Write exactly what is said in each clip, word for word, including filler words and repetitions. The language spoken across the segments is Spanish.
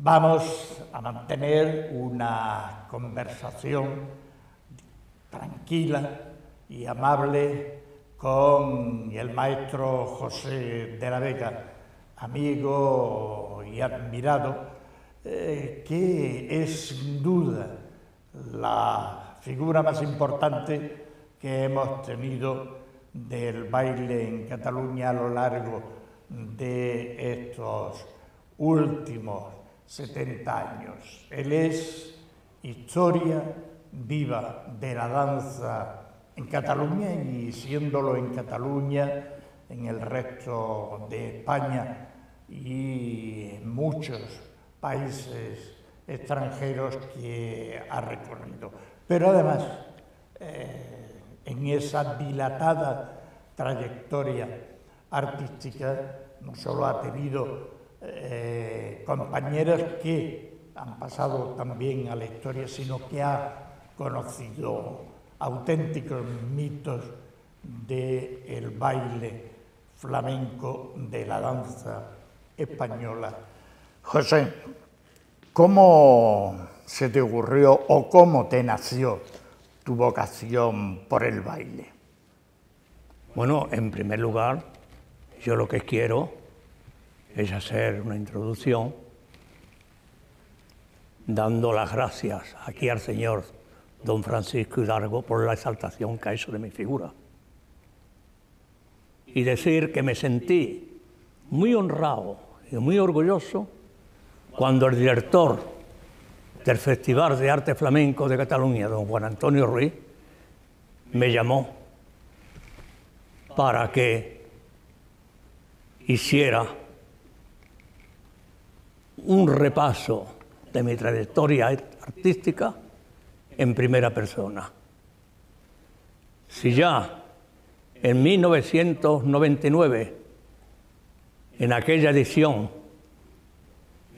Vamos a mantener una conversación tranquila y amable con el maestro José de la Vega, amigo y admirado, eh, que es sin duda la figura más importante que hemos tenido del baile en Cataluña a lo largo de estos últimos setenta años. Él es historia viva de la danza en Cataluña y siéndolo en Cataluña, en el resto de España y en muchos países extranjeros que ha recorrido. Pero además, eh, en esa dilatada trayectoria artística, no solo ha tenido Eh, compañeras que han pasado también a la historia, sino que ha conocido auténticos mitos del baile flamenco, de la danza española. José, ¿cómo se te ocurrió o cómo te nació tu vocación por el baile? Bueno, en primer lugar, yo lo que quiero es hacer una introducción dando las gracias aquí al señor don Francisco Hidalgo por la exaltación que ha hecho de mi figura. Y decir que me sentí muy honrado y muy orgulloso cuando el director del Festival de Arte Flamenco de Cataluña, don Juan Antonio Ruiz, me llamó para que hiciera un repaso de mi trayectoria artística en primera persona. Si ya en mil novecientos noventa y nueve, en aquella edición,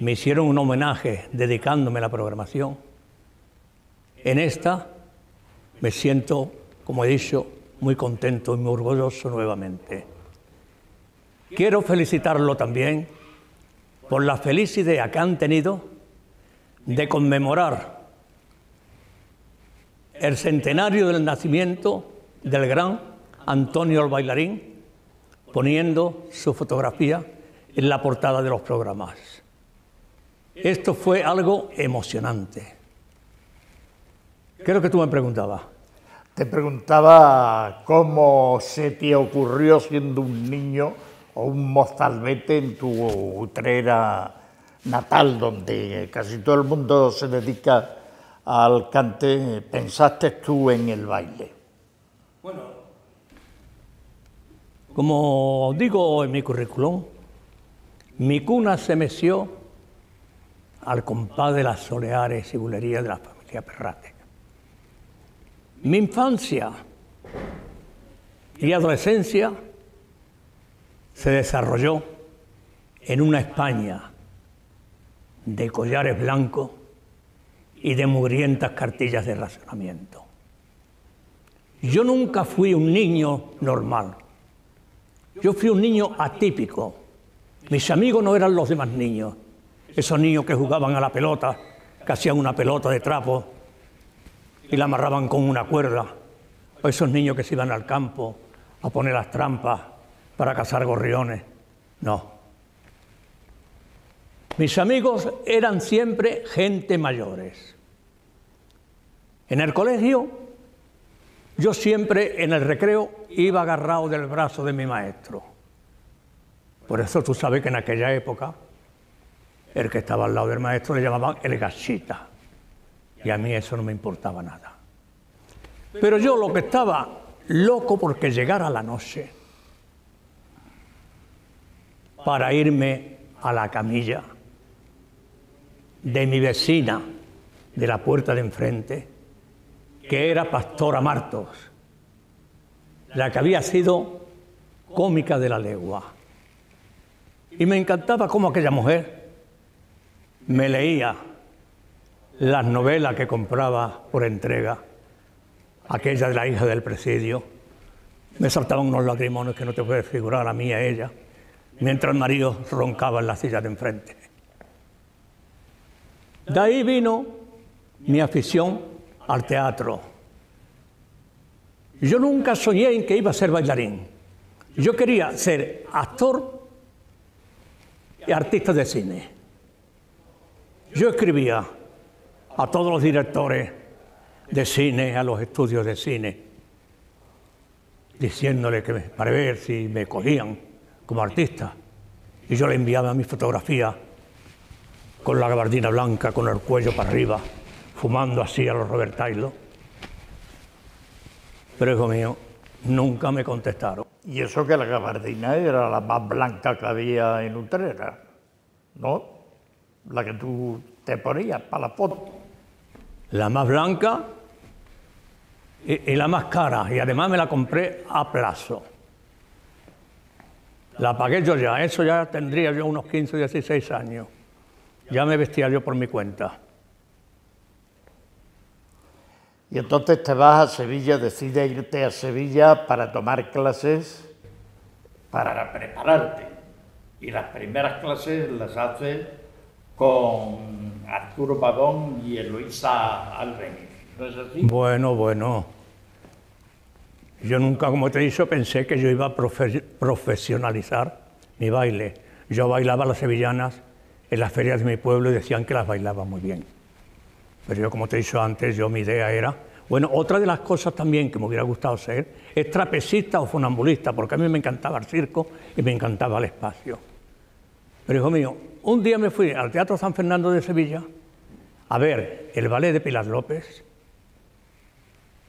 me hicieron un homenaje dedicándome a la programación, en esta me siento, como he dicho, muy contento y muy orgulloso nuevamente. Quiero felicitarlo también por la feliz idea que han tenido de conmemorar el centenario del nacimiento del gran Antonio el Bailarín, poniendo su fotografía en la portada de los programas. Esto fue algo emocionante. Creo que tú me preguntabas. Te preguntaba cómo se te ocurrió, siendo un niño o un mozalbete en tu Utrera natal, donde casi todo el mundo se dedica al cante, ¿pensaste tú en el baile? Bueno, como digo en mi currículum, mi cuna se meció al compás de las soleares y bulerías de la familia Perrate. Mi infancia y adolescencia se desarrolló en una España de collares blancos y de mugrientas cartillas de racionamiento. Yo nunca fui un niño normal, yo fui un niño atípico. Mis amigos no eran los demás niños, esos niños que jugaban a la pelota, que hacían una pelota de trapo y la amarraban con una cuerda, o esos niños que se iban al campo a poner las trampas para cazar gorriones. No. Mis amigos eran siempre gente mayores. En el colegio, yo siempre en el recreo iba agarrado del brazo de mi maestro. Por eso tú sabes que en aquella época, el que estaba al lado del maestro le llamaban el gachita. Y a mí eso no me importaba nada. Pero yo lo que estaba loco porque llegara la noche, para irme a la camilla de mi vecina de la puerta de enfrente, que era Pastora Martos, la que había sido cómica de la legua. Y me encantaba cómo aquella mujer me leía las novelas que compraba por entrega, aquella de la hija del presidio. Me saltaban unos lagrimones que no te puedes figurar, a mí y a ella, mientras el marido roncaba en la silla de enfrente. De ahí vino mi afición al teatro. Yo nunca soñé en que iba a ser bailarín. Yo quería ser actor y artista de cine. Yo escribía a todos los directores de cine, a los estudios de cine, diciéndole que para ver si me cogían como artista. Y yo le enviaba mi fotografía con la gabardina blanca, con el cuello para arriba, fumando así a los Robert Taylor. Pero, hijo mío, nunca me contestaron. Y eso que la gabardina era la más blanca que había en Utrera, ¿no? La que tú te ponías para la foto. La más blanca y, y la más cara, y además me la compré a plazo. La pagué yo ya, eso ya tendría yo unos quince o dieciséis años. Ya me vestía yo por mi cuenta. Y entonces te vas a Sevilla, decides irte a Sevilla para tomar clases, para prepararte. Y las primeras clases las haces con Arturo Pavón y Eloísa Albeni, ¿no es así? Bueno, bueno. Yo nunca, como te he dicho, pensé que yo iba a profe profesionalizar mi baile. Yo bailaba las sevillanas en las ferias de mi pueblo y decían que las bailaba muy bien. Pero yo, como te he dicho antes, yo mi idea era... Bueno, otra de las cosas también que me hubiera gustado ser es trapecista o funambulista, porque a mí me encantaba el circo y me encantaba el espacio. Pero, hijo mío, un día me fui al Teatro San Fernando de Sevilla a ver el ballet de Pilar López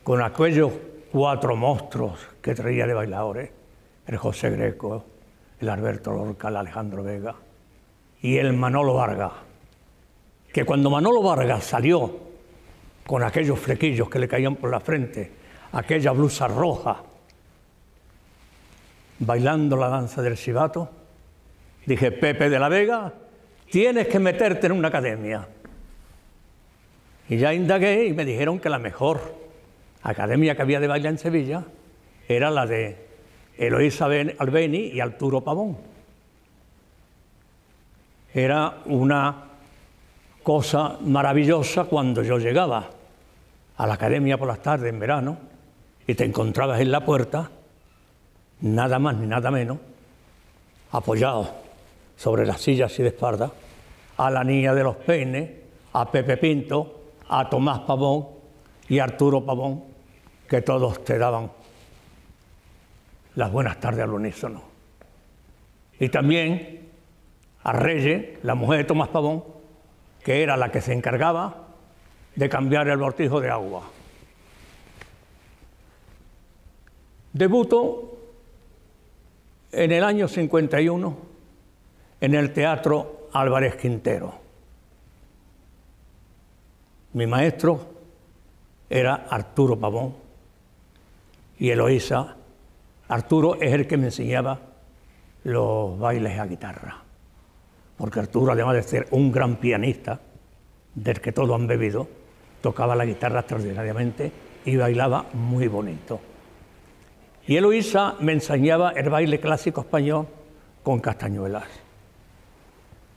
con aquellos cuatro monstruos que traía de bailadores, el José Greco, el Alberto Lorca, el Alejandro Vega y el Manolo Vargas. Que cuando Manolo Vargas salió con aquellos flequillos que le caían por la frente, aquella blusa roja, bailando la danza del Cibato, dije, Pepe de la Vega, tienes que meterte en una academia. Y ya indagué y me dijeron que la mejor academia que había de baile en Sevilla era la de Eloísa Albeni y Arturo Pavón. Era una cosa maravillosa cuando yo llegaba a la academia por las tardes en verano y te encontrabas en la puerta, nada más ni nada menos, apoyado sobre las sillas y de espalda, a la niña de los peines, a Pepe Pinto, a Tomás Pavón y a Arturo Pavón, que todos te daban las buenas tardes al unísono. Y también a Reyes, la mujer de Tomás Pavón, que era la que se encargaba de cambiar el botija de agua. Debuto en el año cincuenta y uno en el Teatro Álvarez Quintero. Mi maestro era Arturo Pavón y Eloísa. Arturo es el que me enseñaba los bailes a guitarra. Porque Arturo, además de ser un gran pianista, del que todos han bebido, tocaba la guitarra extraordinariamente y bailaba muy bonito. Y Eloísa me enseñaba el baile clásico español con castañuelas.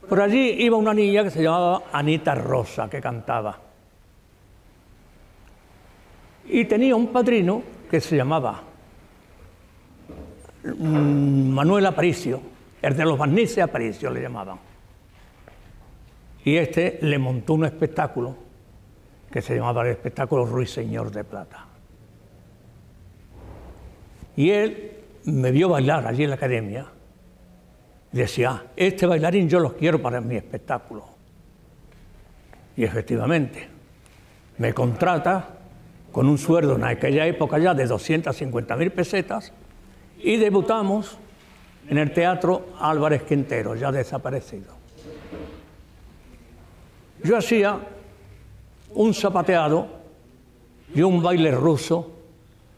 Por allí iba una niña que se llamaba Anita Rosa, que cantaba. Y tenía un padrino que se llamaba Manuel Aparicio, el de los barnices Aparicio le llamaban. Y este le montó un espectáculo que se llamaba el espectáculo Ruiseñor de Plata. Y él me vio bailar allí en la academia. Decía, ah, este bailarín yo los quiero para mi espectáculo. Y efectivamente, me contrata con un sueldo en aquella época ya de doscientas cincuenta mil pesetas y debutamos en el Teatro Álvarez Quintero, ya desaparecido. Yo hacía un zapateado y un baile ruso,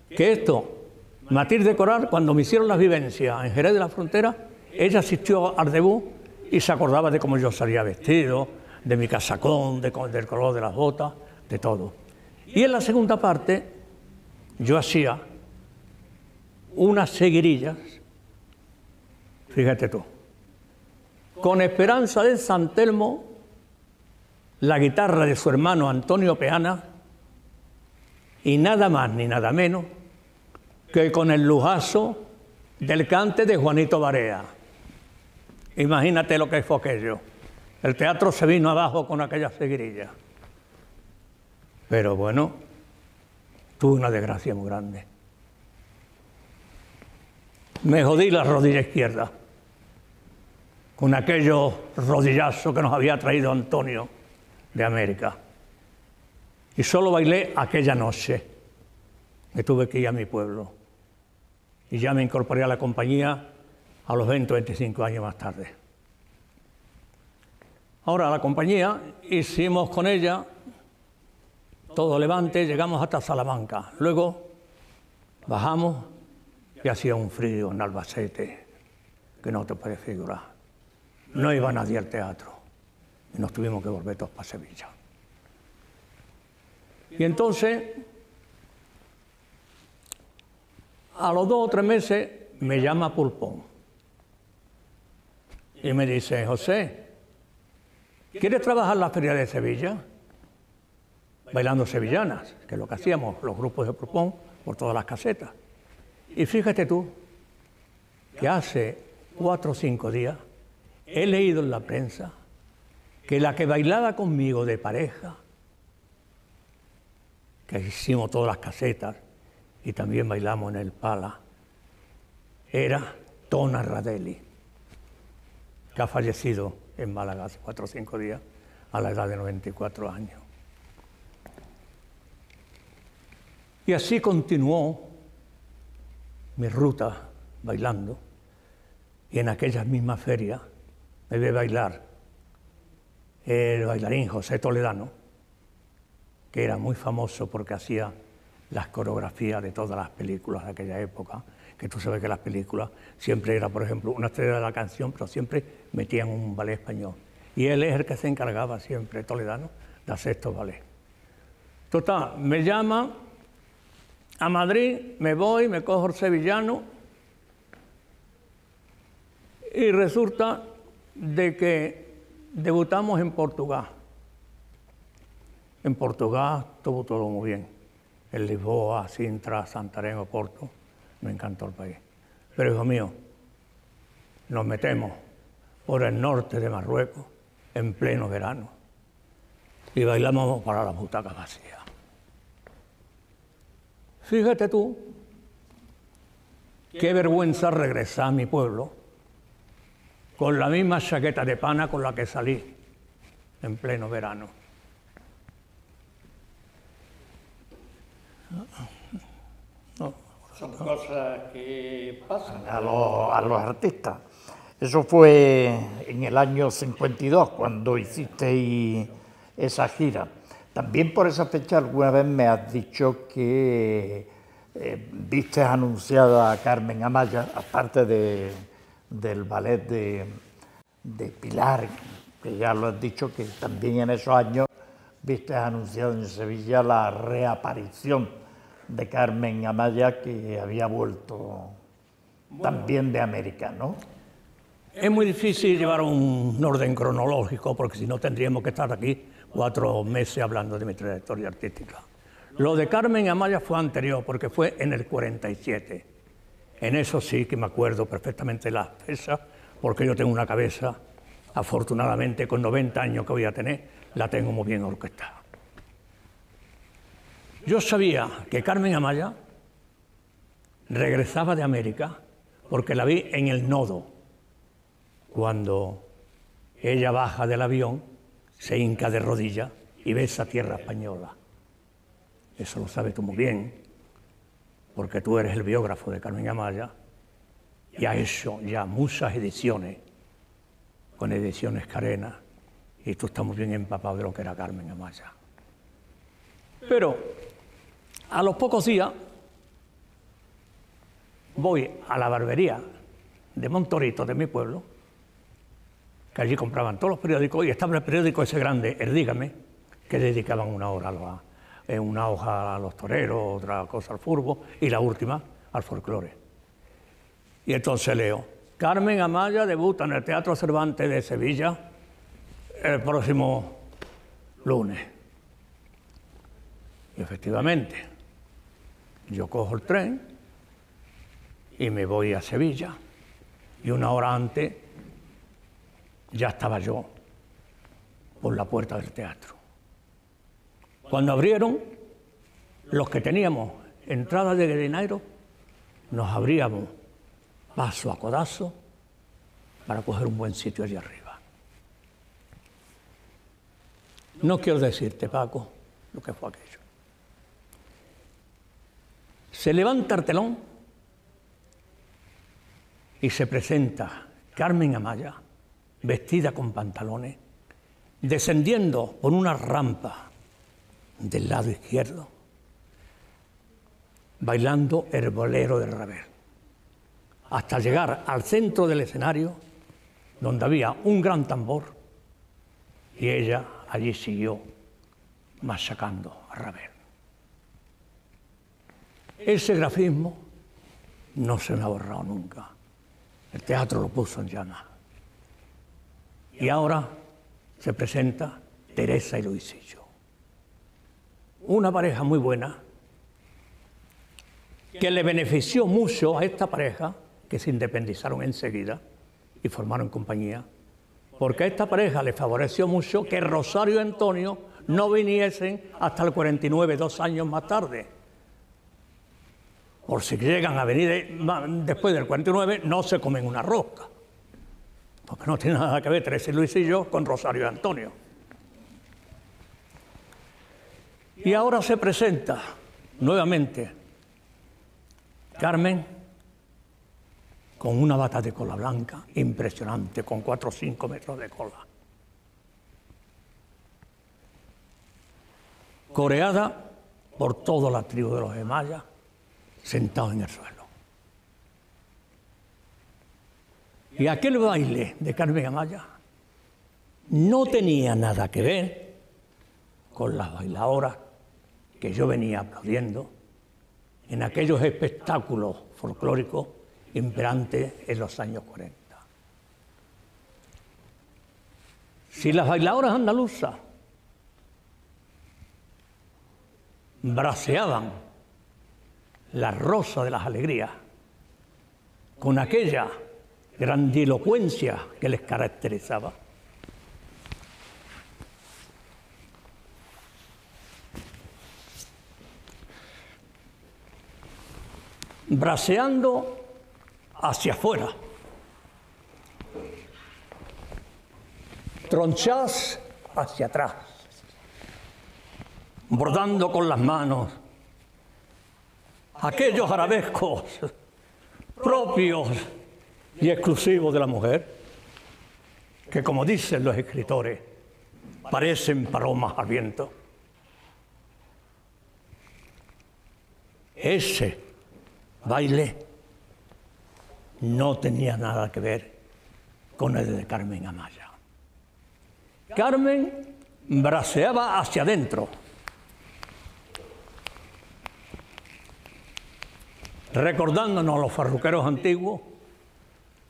que esto, Matilde Coral, cuando me hicieron las vivencias en Jerez de la Frontera, ella asistió al debut y se acordaba de cómo yo salía vestido, de mi casacón, de, del color de las botas, de todo. Y en la segunda parte, yo hacía unas seguirillas, fíjate tú, con Esperanza de San Telmo la guitarra de su hermano Antonio Peana y nada más ni nada menos que con el lujazo del cante de Juanito Barea. Imagínate lo que fue aquello. El teatro se vino abajo con aquella seguirilla. Pero bueno, tuve una desgracia muy grande. Me jodí la rodilla izquierda con aquellos rodillazos que nos había traído Antonio de América. Y solo bailé aquella noche. Me tuve que ir a mi pueblo. Y ya me incorporé a la compañía a los veinte o veinticinco años más tarde. Ahora, la compañía, hicimos con ella todo Levante, llegamos hasta Salamanca. Luego bajamos y hacía un frío en Albacete que no te puedes figurar. No iba nadie al teatro y nos tuvimos que volver todos para Sevilla. Y entonces, a los dos o tres meses, me llama Pulpón y me dice: José, ¿quieres trabajar en la Feria de Sevilla? Bailando sevillanas, que es lo que hacíamos los grupos de Pulpón por todas las casetas. Y fíjate tú, que hace cuatro o cinco días he leído en la prensa que la que bailaba conmigo de pareja, que hicimos todas las casetas y también bailamos en el Pala, era Tona Radelli, que ha fallecido en Málaga hace cuatro o cinco días a la edad de noventa y cuatro años. Y así continuó mi ruta bailando, y en aquellas mismas ferias me vi bailar el bailarín José Toledano, que era muy famoso porque hacía las coreografías de todas las películas de aquella época, que tú sabes que las películas siempre era, por ejemplo, una estrella de la canción, pero siempre metían un ballet español. Y él es el que se encargaba siempre, Toledano, de hacer estos ballets. Total, me llama a Madrid, me voy, me cojo el sevillano, y resulta de que debutamos en Portugal. En Portugal estuvo todo muy bien. En Lisboa, Sintra, Santarém, Oporto. Me encantó el país. Pero, hijo mío, nos metemos por el norte de Marruecos en pleno verano y bailamos para las butacas vacías. Fíjate tú, qué vergüenza regresar a mi pueblo con la misma chaqueta de pana con la que salí en pleno verano. Son cosas que pasan a los, a los artistas. Eso fue en el año cincuenta y dos, cuando hicisteis esa gira. También por esa fecha alguna vez me has dicho que eh, viste anunciada a Carmen Amaya, aparte de, del ballet de, de Pilar, que ya lo has dicho, que también en esos años viste anunciado en Sevilla la reaparición de Carmen Amaya, que había vuelto también de América, ¿no? Es muy difícil llevar un orden cronológico, porque si no tendríamos que estar aquí cuatro meses hablando de mi trayectoria artística. Lo de Carmen Amaya fue anterior, porque fue en el cuarenta y siete. En eso sí que me acuerdo perfectamente las fechas, porque yo tengo una cabeza, afortunadamente, con noventa años que voy a tener, la tengo muy bien orquestada. Yo sabía que Carmen Amaya regresaba de América porque la vi en el nodo. Cuando ella baja del avión, se hinca de rodillas y ve esa tierra española. Eso lo sabes tú muy bien, porque tú eres el biógrafo de Carmen Amaya y ha hecho ya muchas ediciones con Ediciones Carena y tú estás muy bien empapado de lo que era Carmen Amaya. Pero a los pocos días voy a la barbería de Montorito, de mi pueblo, que allí compraban todos los periódicos, y estaba el periódico ese grande, el Dígame, que dedicaban una, hora a los, eh, una hoja a los toreros, otra cosa al furbo, y la última al folclore. Y entonces leo: Carmen Amaya debuta en el Teatro Cervantes de Sevilla el próximo lunes. Y efectivamente, yo cojo el tren y me voy a Sevilla. Y una hora antes ya estaba yo por la puerta del teatro. Cuando abrieron, los que teníamos entrada de dinero, nos abríamos paso a codazo para coger un buen sitio allí arriba. No quiero decirte, Paco, lo que fue aquello. Se levanta el telón y se presenta Carmen Amaya, vestida con pantalones, descendiendo por una rampa del lado izquierdo, bailando el bolero del Ravel, hasta llegar al centro del escenario, donde había un gran tambor, y ella allí siguió machacando a Ravel. Ese grafismo no se me ha borrado nunca. El teatro lo puso en llamas. Y ahora se presenta Teresa y Luisillo. Una pareja muy buena, que le benefició mucho a esta pareja, que se independizaron enseguida y formaron compañía, porque a esta pareja le favoreció mucho que Rosario y Antonio no viniesen hasta el cuarenta y nueve, dos años más tarde. Por si llegan a venir después del cuarenta y nueve, no se comen una rosca, porque no tiene nada que ver Teresa y Luisillo con Rosario y Antonio. Y ahora se presenta nuevamente Carmen con una bata de cola blanca impresionante, con cuatro o cinco metros de cola, coreada por toda la tribu de los Emayas, sentados en el suelo. Y aquel baile de Carmen Amaya no tenía nada que ver con las bailadoras que yo venía aplaudiendo en aquellos espectáculos folclóricos imperantes en los años cuarenta. Si las bailadoras andaluzas braceaban la rosa de las alegrías con aquella grandilocuencia que les caracterizaba, braceando hacia afuera, tronchadas hacia atrás, bordando con las manos aquellos arabescos propios y exclusivos de la mujer, que, como dicen los escritores, parecen palomas al viento. Ese baile no tenía nada que ver con el de Carmen Amaya. Carmen braceaba hacia adentro, recordándonos a los farruqueros antiguos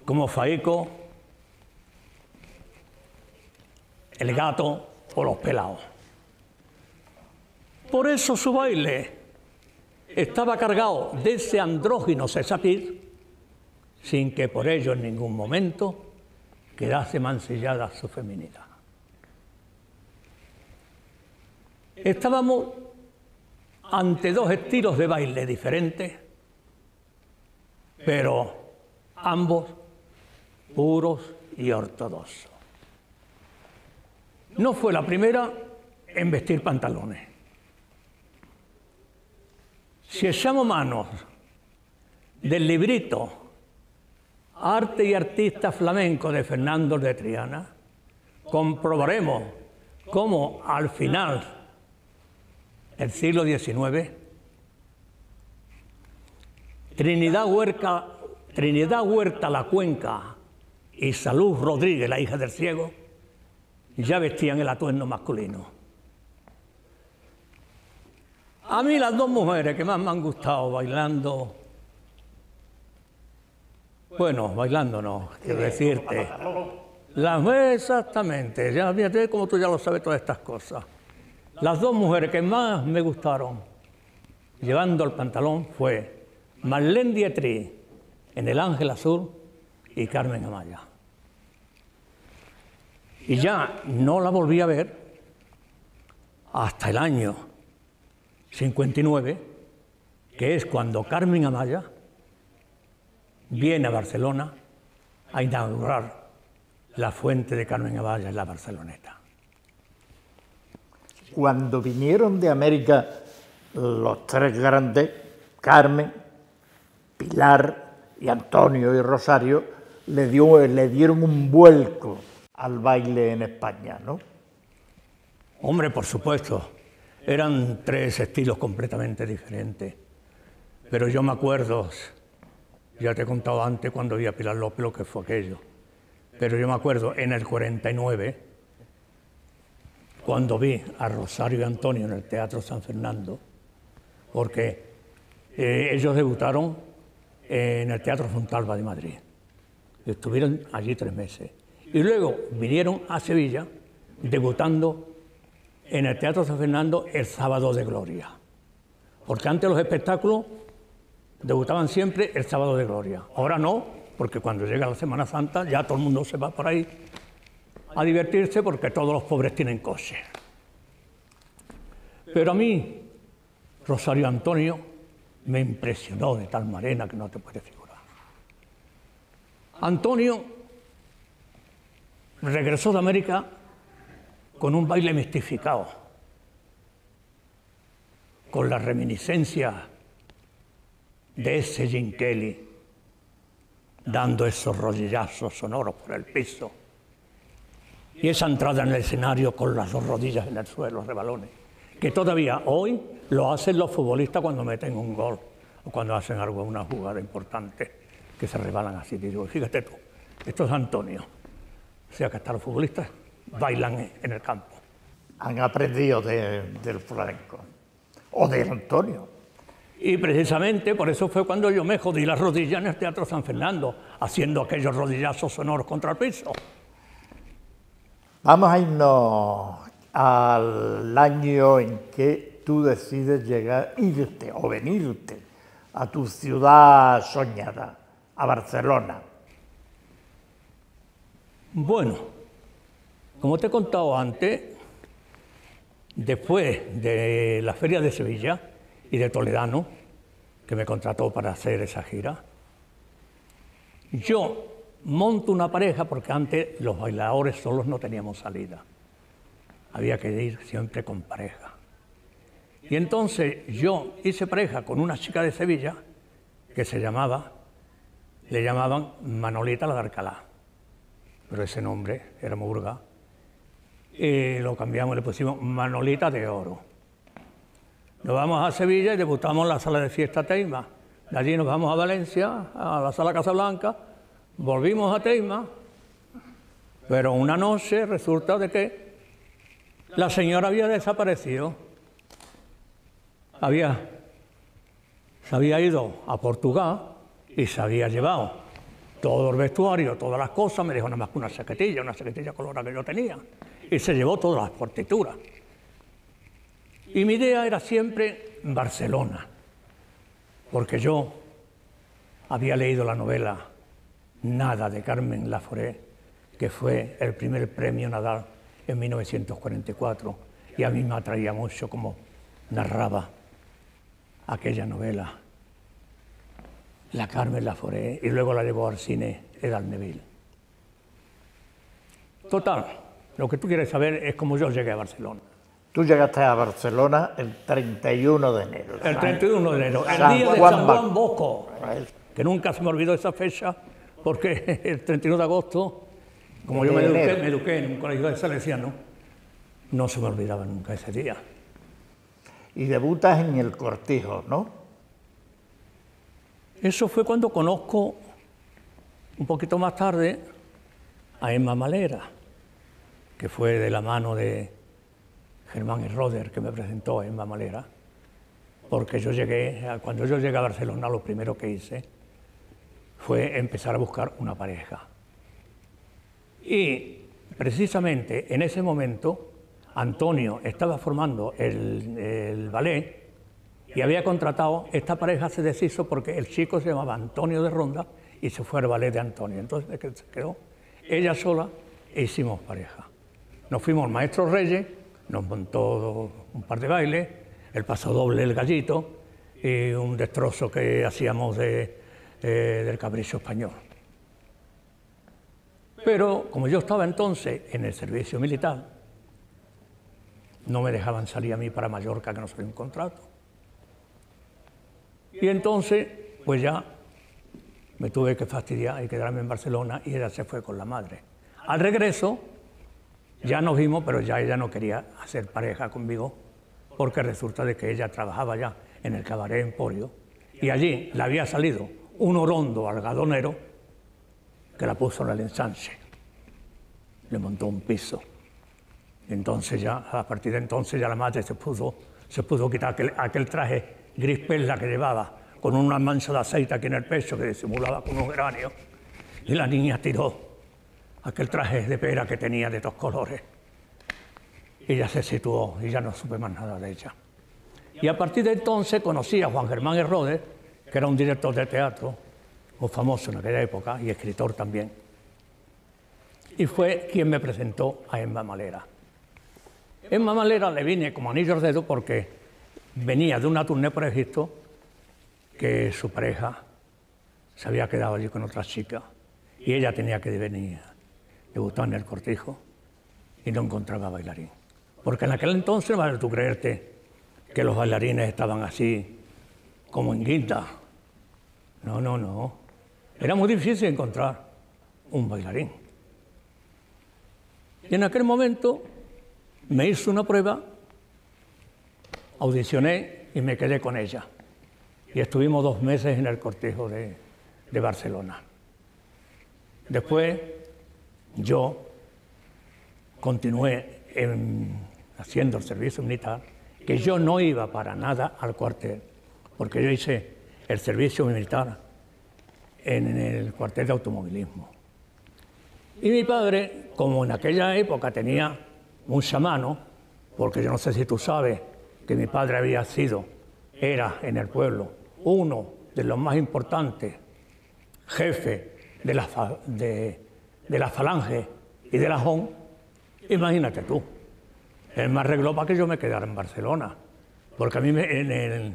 como Faico, el Gato o los Pelaos. Por eso su baile estaba cargado de ese andrógino sesapir, sin que por ello en ningún momento quedase mancillada su feminidad. Estábamos ante dos estilos de baile diferentes, pero ambos puros y ortodoxos. No fue la primera en vestir pantalones. Si echamos manos del librito Arte y Artista Flamenco de Fernando de Triana, comprobaremos cómo al final del siglo diecinueve Trinidad Huerta, Trinidad Huerta la Cuenca y Salud Rodríguez, la hija del ciego, ya vestían el atuendo masculino. A mí las dos mujeres que más me han gustado bailando, bueno, bailando no, quiero decirte, las mujeres exactamente, ya, como tú ya lo sabes todas estas cosas, Las dos mujeres que más me gustaron, llevando el pantalón, fue Marlene Dietrich en El Ángel Azul y Carmen Amaya. Y ya no la volví a ver hasta el año cincuenta y nueve, que es cuando Carmen Amaya viene a Barcelona a inaugurar la fuente de Carmen Amaya en la Barceloneta. Cuando vinieron de América los tres grandes, Carmen, Pilar y Antonio y Rosario, le, dio, le dieron un vuelco al baile en España, ¿no? Hombre, por supuesto, eran tres estilos completamente diferentes. Pero yo me acuerdo, ya te he contado antes cuando vi a Pilar López lo que fue aquello, pero yo me acuerdo en el cuarenta y nueve, cuando vi a Rosario y Antonio en el Teatro San Fernando, porque eh, ellos debutaron en el Teatro Fontalba de Madrid. Estuvieron allí tres meses. Y luego vinieron a Sevilla, debutando en el Teatro San Fernando el Sábado de Gloria. Porque antes los espectáculos debutaban siempre el Sábado de Gloria. Ahora no, porque cuando llega la Semana Santa ya todo el mundo se va por ahí a divertirse porque todos los pobres tienen coche. Pero a mí, Rosario Antonio me impresionó de tal manera que no te puedes figurar. Antonio regresó de América con un baile mistificado, con la reminiscencia de ese Jim Kelly, dando esos rodillazos sonoros por el piso, y esa entrada en el escenario con las dos rodillas en el suelo, rebalones, que todavía hoy lo hacen los futbolistas cuando meten un gol o cuando hacen algo, una jugada importante, que se rebalan así. Digo, fíjate tú, esto es Antonio. O sea que hasta los futbolistas bailan en el campo. Han aprendido de, del flamenco o de Antonio. Y precisamente por eso fue cuando yo me jodí las rodillas en el Teatro San Fernando, haciendo aquellos rodillazos sonoros contra el piso. Vamos a irnos al año en que tú decides llegar, irte o venirte a tu ciudad soñada, a Barcelona. Bueno, como te he contado antes, después de la Feria de Sevilla y de Toledano, que me contrató para hacer esa gira, yo monto una pareja porque antes los bailadores solos no teníamos salida. Había que ir siempre con pareja. Y entonces yo hice pareja con una chica de Sevilla que se llamaba, le llamaban Manolita la de Alcalá. Pero ese nombre era Murga, y lo cambiamos, le pusimos Manolita de Oro. Nos vamos a Sevilla y debutamos en la sala de fiesta Teima. De allí nos vamos a Valencia, a la sala Casablanca, volvimos a Teima, pero una noche resulta de que la señora había desaparecido. Había, se había ido a Portugal y se había llevado todo el vestuario, todas las cosas, me dejó nada más que una chaquetilla, una chaquetilla colorada que yo tenía, y se llevó todas las partituras. Y mi idea era siempre Barcelona, porque yo había leído la novela Nada de Carmen Laforet, que fue el primer premio Nadal en mil novecientos cuarenta y cuatro, y a mí me atraía mucho como narraba aquella novela la Carmen Laforet, y luego la llevó al cine Edal Neville. Total, lo que tú quieres saber es cómo yo llegué a Barcelona. Tú llegaste a Barcelona el treinta y uno de enero. El treinta y uno de enero, el San día de Juan San Juan Bosco, que nunca se me olvidó esa fecha, porque el treinta y uno de agosto, como yo me eduqué, me eduqué en un colegio de salesiano, no se me olvidaba nunca ese día. Y debutas en El Cortijo, ¿no? Eso fue cuando conozco, un poquito más tarde, a Emma Malera, que fue de la mano de Germán Herroder, que me presentó a Emma Malera, porque yo llegué, cuando yo llegué a Barcelona, lo primero que hice fue empezar a buscar una pareja. Y precisamente en ese momento Antonio estaba formando el, el ballet y había contratado, esta pareja se deshizo porque el chico se llamaba Antonio de Ronda y se fue al ballet de Antonio. Entonces se quedó ella sola e hicimos pareja. Nos fuimos al maestro Reyes, nos montó un par de bailes, el pasodoble, el gallito y un destrozo que hacíamos de, eh, del Capricho Español. Pero como yo estaba entonces en el servicio militar, no me dejaban salir a mí para Mallorca, que no salía un contrato. Y entonces, pues ya me tuve que fastidiar y quedarme en Barcelona y ella se fue con la madre. Al regreso, ya nos vimos, pero ya ella no quería hacer pareja conmigo porque resulta de que ella trabajaba ya en el cabaret Emporio y allí le había salido un orondo al gadonero que la puso en el ensanche. Le montó un piso. Entonces ya, a partir de entonces ya la madre se pudo, se pudo quitar aquel, aquel traje gris perla que llevaba, con una mancha de aceite aquí en el pecho que disimulaba con un geranio, y la niña tiró aquel traje de pera que tenía de dos colores. Ella se situó y ya no supe más nada de ella. Y a partir de entonces conocí a Juan Germán Herrodes, que era un director de teatro, muy famoso en aquella época, y escritor también. Y fue quien me presentó a Emma Malera. Emma Malera le vine como anillo al dedo porque venía de una tournée por Egipto que su pareja se había quedado allí con otra chica y ella tenía que venir, debutar en el Cortijo y no encontraba bailarín. Porque en aquel entonces, vale tú creerte que los bailarines estaban así como en guinda. No, no, no. Era muy difícil encontrar un bailarín. Y en aquel momento me hizo una prueba, audicioné y me quedé con ella. Y estuvimos dos meses en el Cortijo de, de Barcelona. Después yo continué en, haciendo el servicio militar, que yo no iba para nada al cuartel, porque yo hice el servicio militar en el cuartel de automovilismo. Y mi padre, como en aquella época tenía un chamano, porque yo no sé si tú sabes que mi padre había sido, era en el pueblo, uno de los más importantes jefes de la, fa, de, de la Falange y de la Jón, imagínate tú, él me arregló para que yo me quedara en Barcelona, porque a mí me, en, el,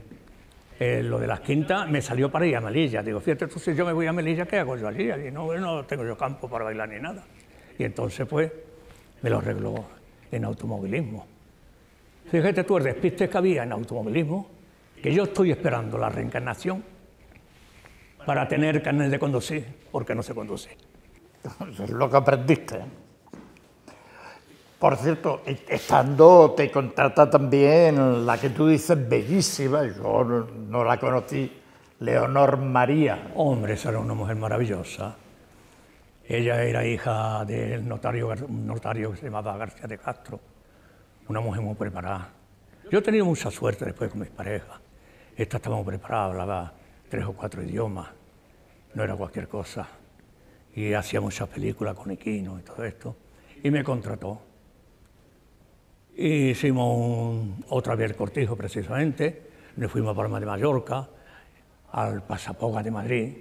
en lo de las quintas me salió para ir a Melilla, digo, fíjate tú, si yo me voy a Melilla, ¿qué hago yo allí? Allí no, no tengo yo campo para bailar ni nada, y entonces pues me lo arregló en automovilismo. Fíjate tú el despiste que había en automovilismo, que yo estoy esperando la reencarnación para tener carnet de conducir, porque no se conduce. Eso es lo que aprendiste. Por cierto, estando te contrata también la que tú dices bellísima, yo no la conocí, Leonor María. Hombre, esa era una mujer maravillosa. Ella era hija del notario, un notario que se llamaba García de Castro, una mujer muy preparada. Yo he tenido mucha suerte después con mis parejas. Esta estaba muy preparada, hablaba tres o cuatro idiomas, no era cualquier cosa. Y hacía muchas películas con Equino y todo esto. Y me contrató. Y hicimos un, otra vez el Cortijo, precisamente. Nos fuimos a Palma de Mallorca, al Pasapoga de Madrid.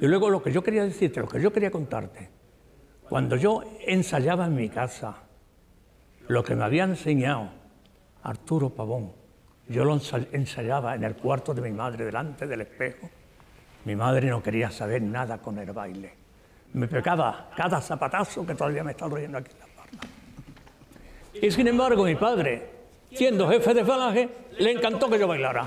Y luego lo que yo quería decirte, lo que yo quería contarte, cuando yo ensayaba en mi casa, lo que me había enseñado Arturo Pavón, yo lo ensayaba en el cuarto de mi madre, delante del espejo. Mi madre no quería saber nada con el baile. Me pegaba cada zapatazo que todavía me está doliendo aquí en la espalda. Y sin embargo, mi padre, siendo jefe de falange, le encantó que yo bailara.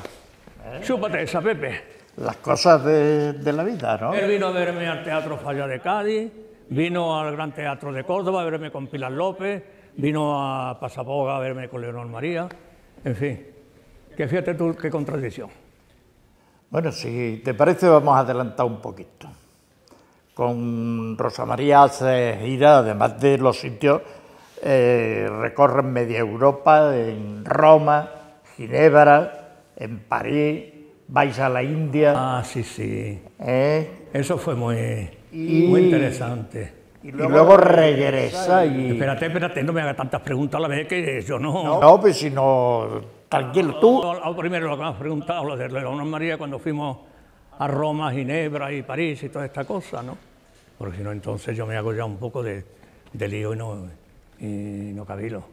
Chúpate esa, Pepe. Las cosas de, de la vida, ¿no? Él vino a verme al Teatro Falla de Cádiz, vino al Gran Teatro de Córdoba a verme con Pilar López, vino a Pasapoga a verme con Leonor María, en fin, que fíjate tú qué contradicción. Bueno, si te parece vamos a adelantar un poquito. Con Rosa María hace gira, además de los sitios, eh, recorren media Europa, en Roma, Ginebra, en París, vais a la India. Ah, sí, sí, ¿eh? Eso fue muy, y... muy interesante. Y luego, y luego regresa y... Espérate, espérate, no me hagas tantas preguntas a la vez que yo no... No, no pues si no... Tranquilo, tú... O, o, primero lo que me has preguntado, lo de Leonor María, cuando fuimos a Roma, Ginebra y París y toda esta cosa, ¿no? Porque si no, entonces yo me hago ya un poco de, de lío y no, y no cabilo.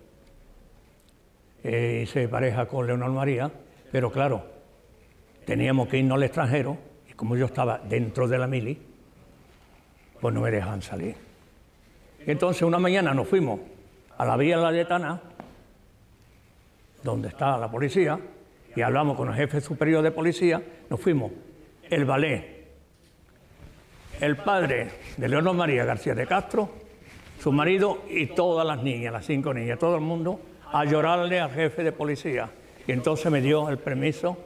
Eh, hice pareja con Leonor María, pero claro, teníamos que irnos al extranjero, y como yo estaba dentro de la mili, pues no me dejaban salir. Entonces una mañana nos fuimos a la Vía Layetana, donde está la policía, y hablamos con el jefe superior de policía, nos fuimos el ballet, el padre de Leonor María, García de Castro, su marido y todas las niñas, las cinco niñas, todo el mundo, a llorarle al jefe de policía. Y entonces me dio el permiso,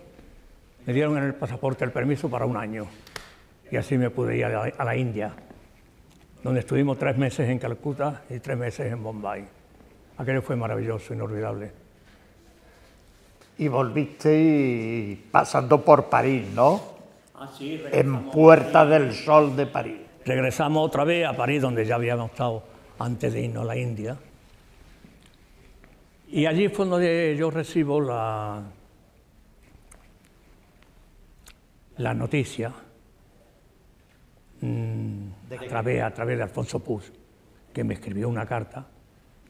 me dieron en el pasaporte el permiso para un año, y así me pude ir a la, a la India, donde estuvimos tres meses en Calcuta y tres meses en Bombay. Aquello fue maravilloso, inolvidable. Y volviste y pasando por París, ¿no? Ah, sí, en Puerta del Sol de París. Regresamos otra vez a París, donde ya habíamos estado antes de irnos a la India. Y allí fue donde yo recibo la, la noticia. Mm, a, través, a través de Alfonso Puz, que me escribió una carta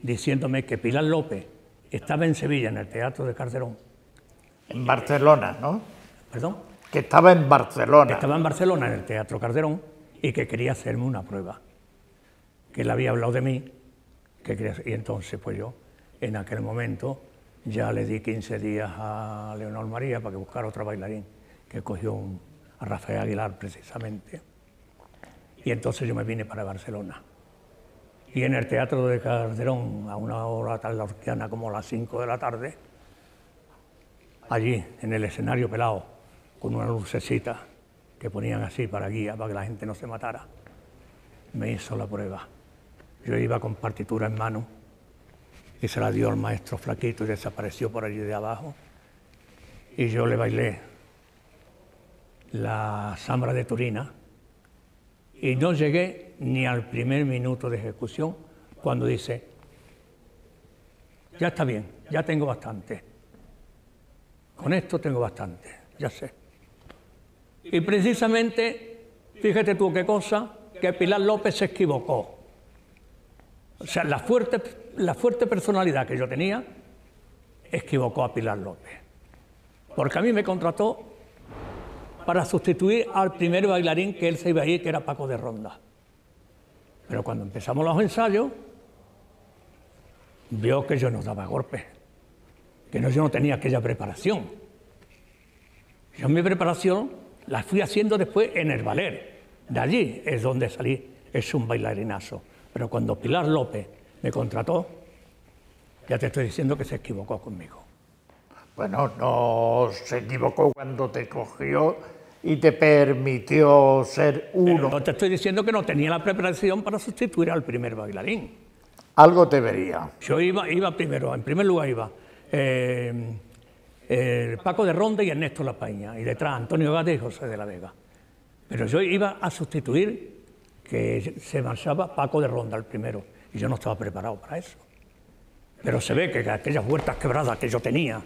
diciéndome que Pilar López estaba en Sevilla, en el Teatro de Calderón. En Barcelona, ¿no? ¿Perdón? Que estaba en Barcelona. Que estaba en Barcelona, en el Teatro Calderón, y que quería hacerme una prueba. Que él había hablado de mí, que quería... y entonces pues yo, en aquel momento, ya le di quince días a Leonor María para que buscara otro bailarín, que cogió un... a Rafael Aguilar, precisamente. Y entonces yo me vine para Barcelona. Y en el Teatro de Calderón, a una hora tan lorquiana como a las cinco de la tarde, allí, en el escenario pelado, con una lucecita que ponían así para guía, para que la gente no se matara, me hizo la prueba. Yo iba con partitura en mano y se la dio al maestro Flaquito y desapareció por allí de abajo. Y yo le bailé la Zambra de Turina, y no llegué ni al primer minuto de ejecución, cuando dice, ya está bien, ya tengo bastante, con esto tengo bastante, ya sé. Y precisamente, fíjate tú qué cosa, que Pilar López se equivocó. O sea, la fuerte, la fuerte personalidad que yo tenía, equivocó a Pilar López. Porque a mí me contrató para sustituir al primer bailarín que él se iba a ir, que era Paco de Ronda. Pero cuando empezamos los ensayos, vio que yo no daba golpes, que no, yo no tenía aquella preparación. Yo mi preparación la fui haciendo después en el ballet. De allí es donde salí, es un bailarinazo. Pero cuando Pilar López me contrató, ya te estoy diciendo que se equivocó conmigo. Bueno, no se equivocó cuando te cogió y te permitió ser uno. Pero te estoy diciendo que no tenía la preparación para sustituir al primer bailarín. Algo te vería. Yo iba, iba primero, en primer lugar iba eh, eh, Paco de Ronda y Ernesto La Peña, y detrás Antonio Gade y José de la Vega. Pero yo iba a sustituir, que se marchaba Paco de Ronda el primero, y yo no estaba preparado para eso. Pero se ve que aquellas vueltas quebradas que yo tenía,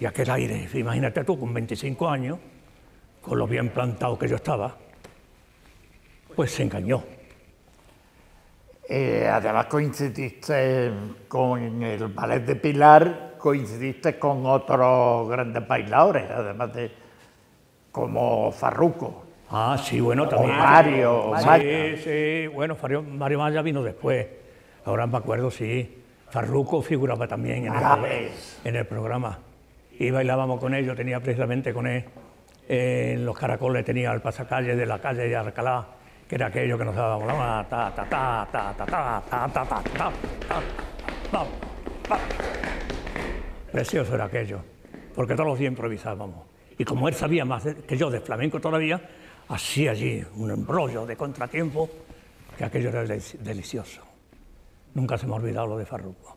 y aquel aire, imagínate tú, con veinticinco años, con lo bien plantado que yo estaba, pues se engañó. Eh, además coincidiste con el ballet de Pilar, coincidiste con otros grandes bailadores, además de como Farruco. Ah, sí, bueno, también. Mario, Mario. Sí, sí, bueno, Mario Maya vino después, ahora me acuerdo, sí. Farruco figuraba también en el, en el programa, y bailábamos con él, yo tenía precisamente con él, Eh, en los caracoles tenía el pasacalle de la calle de Alcalá, que era aquello que nos dábamos la mano, ta ta ta ta ta ta ta ta ta ta ta ta. Precioso era aquello, porque todos los días improvisábamos. Y como él sabía más que yo de flamenco todavía, hacía allí un embrollo de contratiempo, que aquello era delicioso. Nunca se me ha olvidado lo de Farruco.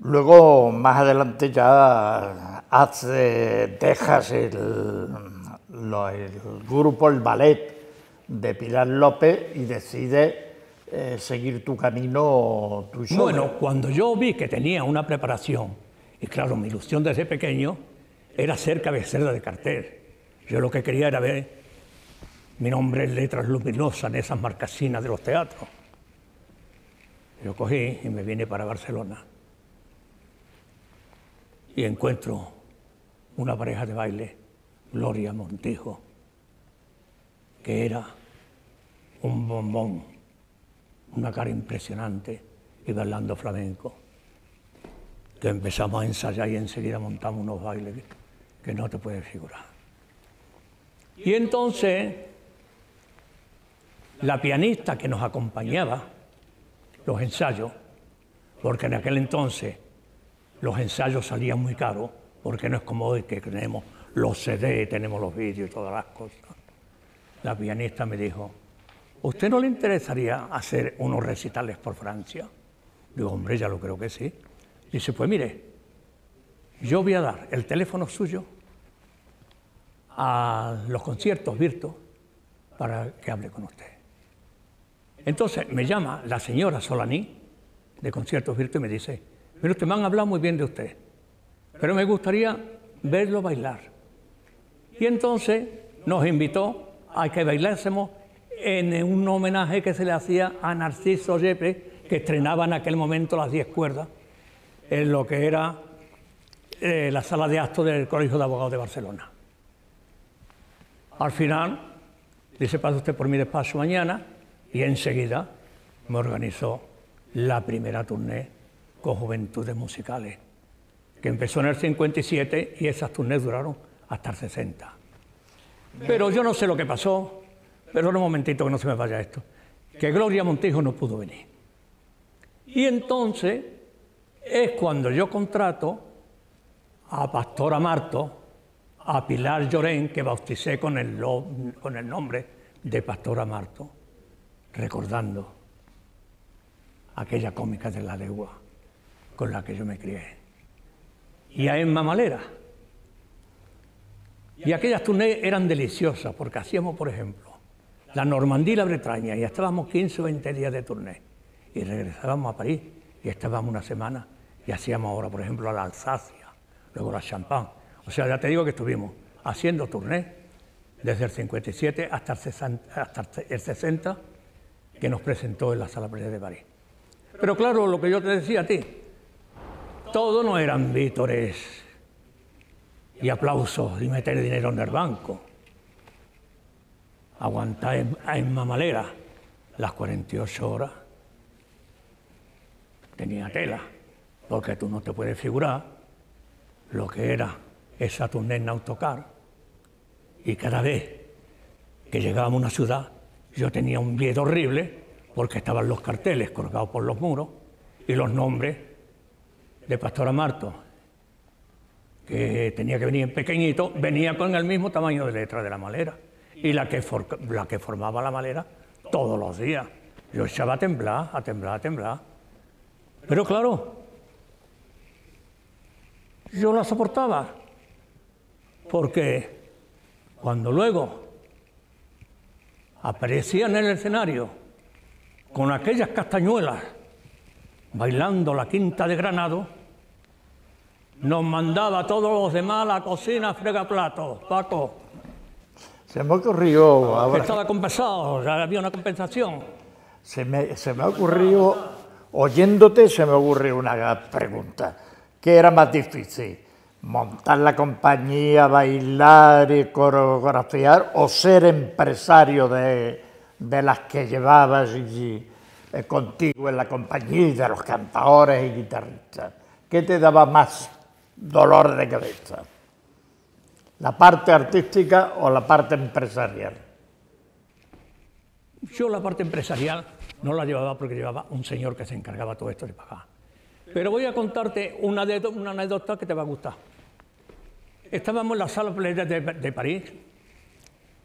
Luego, más adelante, ya hace, dejas el, el grupo, el ballet, de Pilar López y decides eh, seguir tu camino, tu show. Bueno, cuando yo vi que tenía una preparación, y claro, mi ilusión desde pequeño era ser cabecera de cartel. Yo lo que quería era ver mi nombre en letras luminosas en esas marcasinas de los teatros. Yo cogí y me vine para Barcelona. Y encuentro una pareja de baile, Gloria Montijo, que era un bombón, una cara impresionante, y bailando flamenco. Que empezamos a ensayar y enseguida montamos unos bailes que, que no te puedes figurar. Y entonces, la pianista que nos acompañaba, los ensayos, porque en aquel entonces los ensayos salían muy caros, porque no es como hoy que tenemos los C D, tenemos los vídeos y todas las cosas. La pianista me dijo, ¿usted no le interesaría hacer unos recitales por Francia? Digo, hombre, ya lo creo que sí. Dice, pues mire, yo voy a dar el teléfono suyo a los conciertos Virtus para que hable con usted. Entonces me llama la señora Solaní de Conciertos Virtus y me dice, mire usted, me han hablado muy bien de usted, pero me gustaría verlo bailar. Y entonces nos invitó a que bailásemos en un homenaje que se le hacía a Narciso Yepes, que estrenaba en aquel momento las diez cuerdas, en lo que era eh, la sala de actos del Colegio de Abogados de Barcelona. Al final, dice, pase usted por mi despacho mañana, y enseguida me organizó la primera tournée con Juventudes Musicales, que empezó en el cincuenta y siete y esas tournés duraron hasta el sesenta. Pero yo no sé lo que pasó, pero un momentito que no se me vaya esto, que Gloria Montijo no pudo venir. Y entonces es cuando yo contrato a Pastora Martos, a Pilar Llorén, que bauticé con el, con el nombre de Pastora Martos, recordando aquella cómica de la legua con la que yo me crié, y a Emma Malera. Y aquellas tournés eran deliciosas, porque hacíamos, por ejemplo, la Normandía y la Bretaña, y estábamos quince o veinte días de tourné, y regresábamos a París, y estábamos una semana, y hacíamos ahora, por ejemplo, a la Alsacia, luego a la Champagne. O sea, ya te digo que estuvimos haciendo tournés desde el cincuenta y siete hasta el sesenta, hasta el sesenta, que nos presentó en la Sala Pérez de París. Pero claro, lo que yo te decía a ti, todo no eran vítores y aplausos y meter dinero en el banco. Aguantar a Emma Malera las cuarenta y ocho horas tenía tela, porque tú no te puedes figurar lo que era esa tournée en autocar. Y cada vez que llegábamos a una ciudad, yo tenía un miedo horrible, porque estaban los carteles colgados por los muros y los nombres de Pastora Martos, que tenía que venir en pequeñito, venía con el mismo tamaño de letra de la Malera, y la que, for, la que formaba la Malera todos los días. Yo echaba a temblar, a temblar, a temblar. Pero claro, yo la soportaba, porque cuando luego aparecían en el escenario con aquellas castañuelas bailando la Quinta de Granado, nos mandaba a todos los demás a la cocina a fregaplatos, Paco. Se me ocurrió ahora. Estaba compensado, ya había una compensación. Se me, se me ocurrió, oyéndote, se me ocurrió una pregunta. ¿Qué era más difícil? ¿Montar la compañía, bailar y coreografiar, o ser empresario de, de las que llevabas y, y, eh, contigo en la compañía, de los cantadores y guitarristas? ¿Qué te daba más dolor de cabeza? ¿La parte artística o la parte empresarial? Yo la parte empresarial no la llevaba, porque llevaba un señor que se encargaba todo esto de pagar. Pero voy a contarte una, de, una anécdota que te va a gustar. Estábamos en la Sala de, de, de París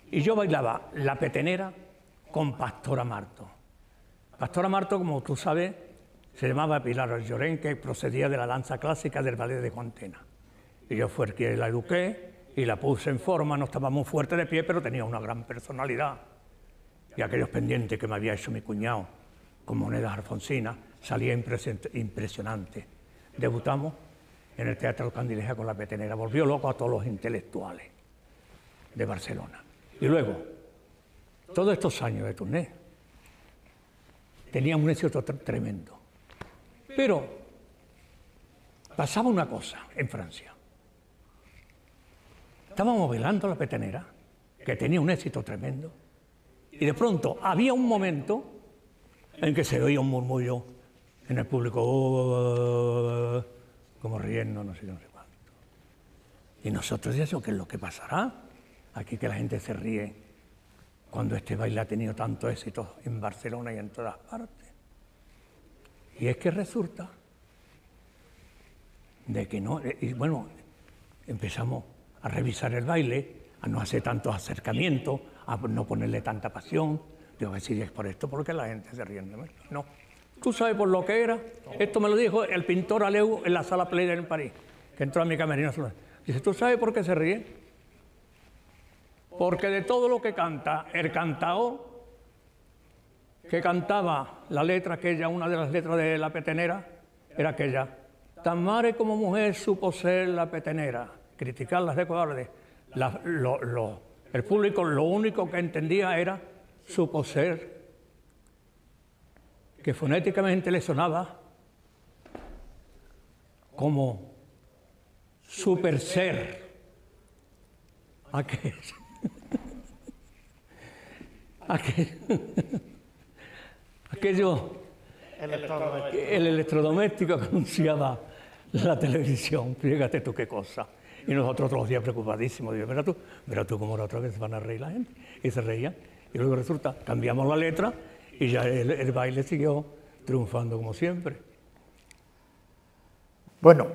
y yo bailaba La Petenera con Pastora Martos. Pastora Martos, como tú sabes, se llamaba Pilar Llorén, que procedía de la danza clásica del ballet de Juan Tena. Y yo fui el que la eduqué y la puse en forma, no estaba muy fuerte de pie, pero tenía una gran personalidad. y aquellos pendientes que me había hecho mi cuñado con monedas alfonsinas salía impresionante. Debutamos en el Teatro Candileja con La Petenera, volvió loco a todos los intelectuales de Barcelona. Y luego, todos estos años de turné, teníamos un éxito tremendo. Pero pasaba una cosa en Francia. Estábamos velando La Petenera, que tenía un éxito tremendo, y de pronto había un momento en que se oía un murmullo en el público, oh, como riendo, no sé qué, no sé cuánto. Y nosotros decíamos, ¿qué es lo que pasará? Aquí que la gente se ríe cuando este baile ha tenido tanto éxito en Barcelona y en todas partes. Y es que resulta de que no, y bueno, empezamos a revisar el baile, a no hacer tantos acercamientos, a no ponerle tanta pasión. Digo, a ver si es por esto, porque la gente se ríe. No, tú sabes por lo que era. Esto me lo dijo el pintor Aleu en la Sala Pleiner en París, que entró a mi camerino. Dice, ¿tú sabes por qué se ríe? Porque de todo lo que canta el cantaor, que cantaba la letra aquella, una de las letras de La Petenera, era aquella. Tan madre como mujer supo ser la petenera, criticar las de cobarde. La, lo, lo, el público lo único que entendía era supo ser, que fonéticamente le sonaba como super ser. Aquel, aquel, aquello, el electrodoméstico. el electrodoméstico que anunciaba la televisión, fíjate tú qué cosa. Y nosotros todos los días preocupadísimos, digo, mira tú, mira tú cómo la otra vez van a reír la gente, y se reían, y luego resulta, cambiamos la letra, y ya el, el baile siguió triunfando como siempre. Bueno,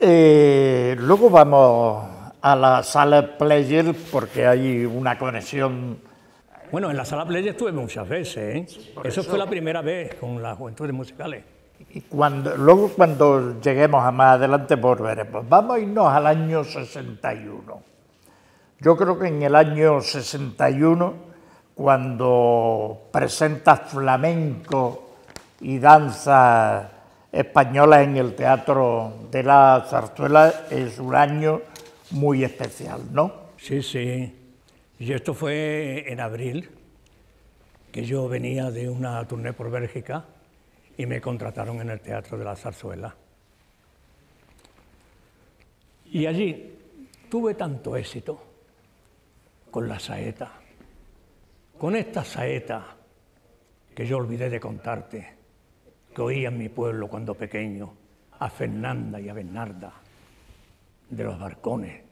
eh, luego vamos a la Sala Pleyer, porque hay una conexión. Bueno, en la Sala Pleyer estuve muchas veces, ¿eh? Sí, eso, eso fue la primera vez con las Juventudes Musicales. Y cuando, luego cuando lleguemos a más adelante volveremos. Vamos a irnos al año sesenta y uno. Yo creo que en el año sesenta y uno, cuando presentas flamenco y danza española en el Teatro de la Zarzuela, es un año muy especial, ¿no? Sí, sí. Y esto fue en abril, que yo venía de una tournée por Bélgica, y me contrataron en el Teatro de la Zarzuela. Y allí tuve tanto éxito con la saeta, con esta saeta que yo olvidé de contarte, que oía en mi pueblo cuando pequeño, a Fernanda y a Bernarda, de los balcones,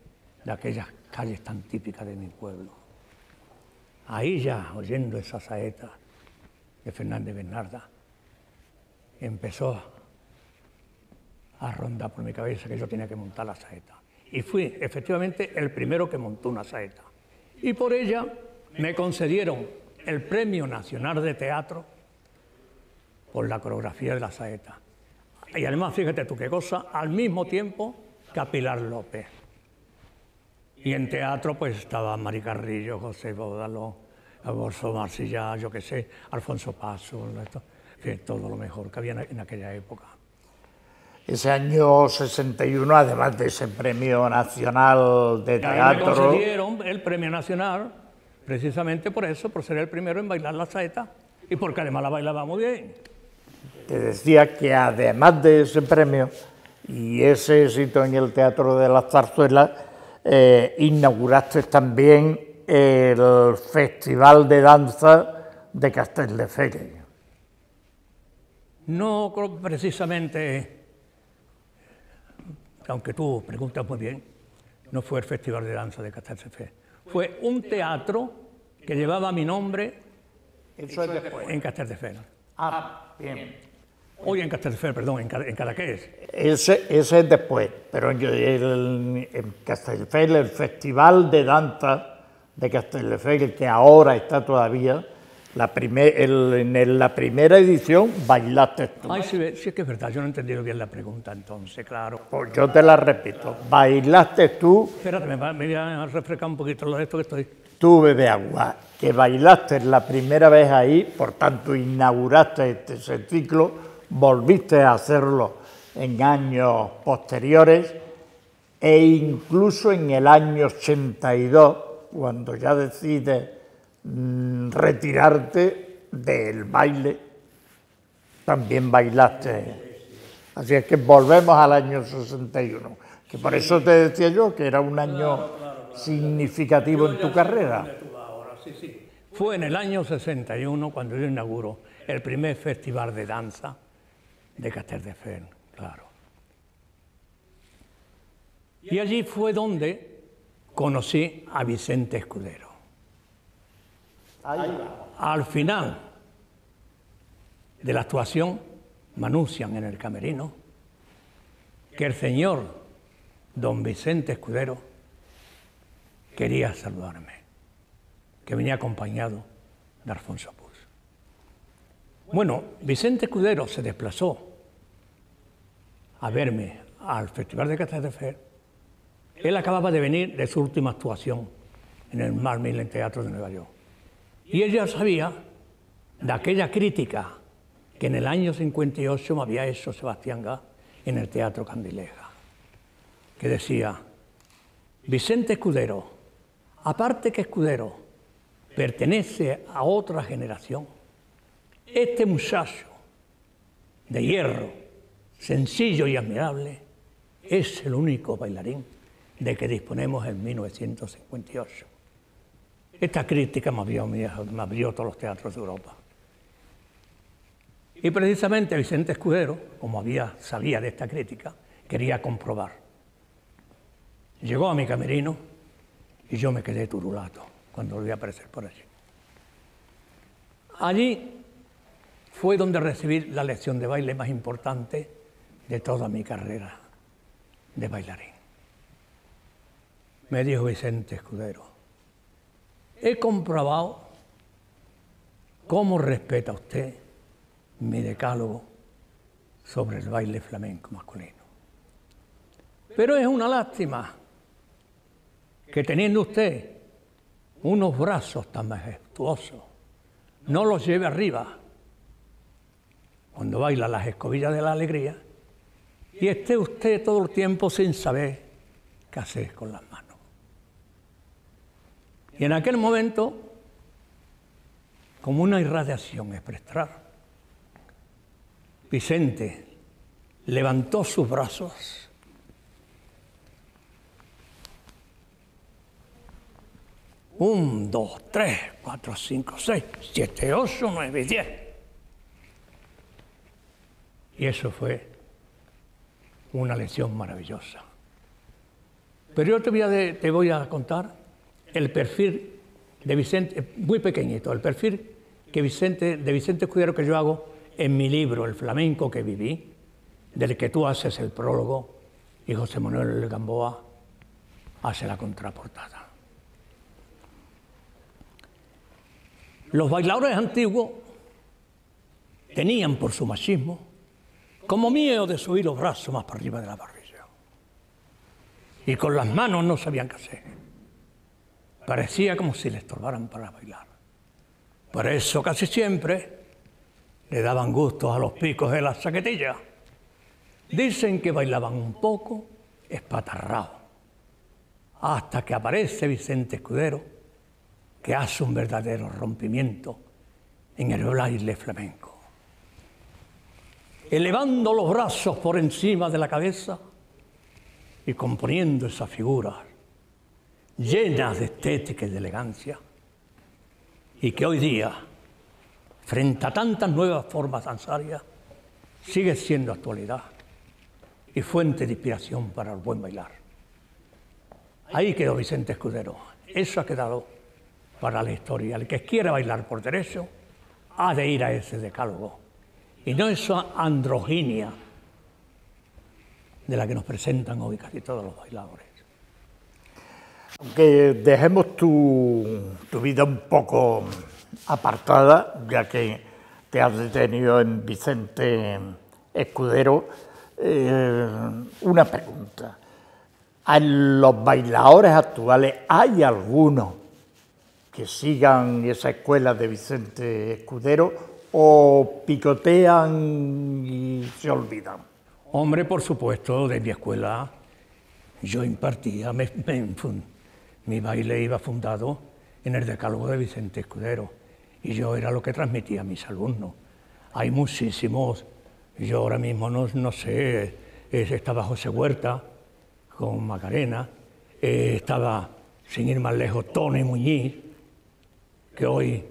de aquellas calles tan típicas de mi pueblo. Ahí ya, oyendo esa saeta de Fernanda y Bernarda, empezó a rondar por mi cabeza que yo tenía que montar la saeta. Y fui, efectivamente, el primero que montó una saeta. Y por ella me concedieron el Premio Nacional de Teatro por la coreografía de la saeta. Y además, fíjate tú qué cosa, al mismo tiempo que a Pilar López. Y en teatro pues estaba Mari Carrillo, José Bódalo, Alfonso Marsillá, yo qué sé, Alfonso Paso, esto, que todo lo mejor que había en aquella época. Ese año sesenta y uno, además de ese Premio Nacional de Teatro... Me concedieron el Premio Nacional, precisamente por eso, por ser el primero en bailar la saeta, y porque además la bailaba muy bien. Te decía que además de ese premio y ese éxito en el Teatro de las Zarzuelas, eh, inauguraste también el Festival de Danza de Castelldefels. No precisamente, aunque tú preguntas muy bien, no fue el Festival de Danza de Castelldefels. Fue un teatro que llevaba mi nombre en Castelldefels. Ah, bien. Hoy en Castelldefels, perdón, en Cadaqués. Ese, ese es después, pero en, el, en Castelldefels, el Festival de Danza de Castelldefels, que ahora está todavía, La primer, el, en el, la primera edición bailaste tú. Ay, sí, sí, es que es verdad, yo no he entendido bien la pregunta entonces, claro. Pues yo te la repito, bailaste tú... Espérate, me, me voy a refrescar un poquito lo de esto que estoy... Tú, Bebe Agua, que bailaste la primera vez ahí, por tanto inauguraste este, ese ciclo, volviste a hacerlo en años posteriores e incluso en el año ochenta y dos, cuando ya decides... retirarte del baile, también bailaste. Así es que volvemos al año sesenta y uno, que por eso te decía yo que era un año claro, claro, claro, significativo en tu carrera. Sí, sí. Fue en el año sesenta y uno cuando yo inauguro el primer festival de danza de Castelldefels, claro. Y allí fue donde conocí a Vicente Escudero. Al final de la actuación me anuncian en el camerino que el señor don Vicente Escudero quería saludarme, que venía acompañado de Alfonso Puz. Bueno, Vicente Escudero se desplazó a verme al Festival de Castelldefels. Él acababa de venir de su última actuación en el Marmilen Teatro de Nueva York. Y él ya sabía de aquella crítica que en el año cincuenta y ocho me había hecho Sebastián Gá en el Teatro Candileja, que decía, Vicente Escudero, aparte que Escudero pertenece a otra generación, este muchacho de hierro, sencillo y admirable, es el único bailarín de que disponemos en mil novecientos cincuenta y ocho. Esta crítica me abrió, me abrió todos los teatros de Europa. Y precisamente Vicente Escudero, como había, sabía de esta crítica, quería comprobar. Llegó a mi camerino y yo me quedé turulato cuando volví a aparecer por allí. Allí fue donde recibí la lección de baile más importante de toda mi carrera de bailarín. Me dijo Vicente Escudero, he comprobado cómo respeta usted mi decálogo sobre el baile flamenco masculino. Pero es una lástima que teniendo usted unos brazos tan majestuosos, no los lleve arriba cuando baila las escobillas de la alegría y esté usted todo el tiempo sin saber qué hacer con las manos. Y en aquel momento, como una irradiación espectral, Vicente levantó sus brazos un, dos, tres, cuatro, cinco, seis, siete, ocho, nueve, diez. Y eso fue una lección maravillosa. Pero yo te voy a, te voy a contar el perfil de Vicente, muy pequeñito, el perfil que Vicente, de Vicente Escudero que yo hago en mi libro, El flamenco que viví, del que tú haces el prólogo y José Manuel Gamboa hace la contraportada. Los bailadores antiguos tenían por su machismo como miedo de subir los brazos más para arriba de la barriga y con las manos no sabían qué hacer. Parecía como si le estorbaran para bailar. Por eso casi siempre le daban gustos a los picos de las chaquetillas. Dicen que bailaban un poco espatarrado, hasta que aparece Vicente Escudero, que hace un verdadero rompimiento en el baile flamenco. Elevando los brazos por encima de la cabeza y componiendo esa figura llenas de estética y de elegancia, y que hoy día, frente a tantas nuevas formas danzarias, sigue siendo actualidad y fuente de inspiración para el buen bailar. Ahí quedó Vicente Escudero, eso ha quedado para la historia. El que quiera bailar por derecho ha de ir a ese decálogo, y no esa androginia de la que nos presentan hoy casi todos los bailadores. Aunque dejemos tu, tu vida un poco apartada, ya que te has detenido en Vicente Escudero, eh, una pregunta. ¿En los bailadores actuales hay algunos que sigan esa escuela de Vicente Escudero o picotean y se olvidan? Hombre, por supuesto, de mi escuela yo impartía, me, me, mi baile iba fundado en el decálogo de Vicente Escudero y yo era lo que transmitía a mis alumnos. Hay muchísimos, yo ahora mismo no, no sé, estaba José Huerta con Macarena, eh, estaba, sin ir más lejos, Tony Muñiz, que hoy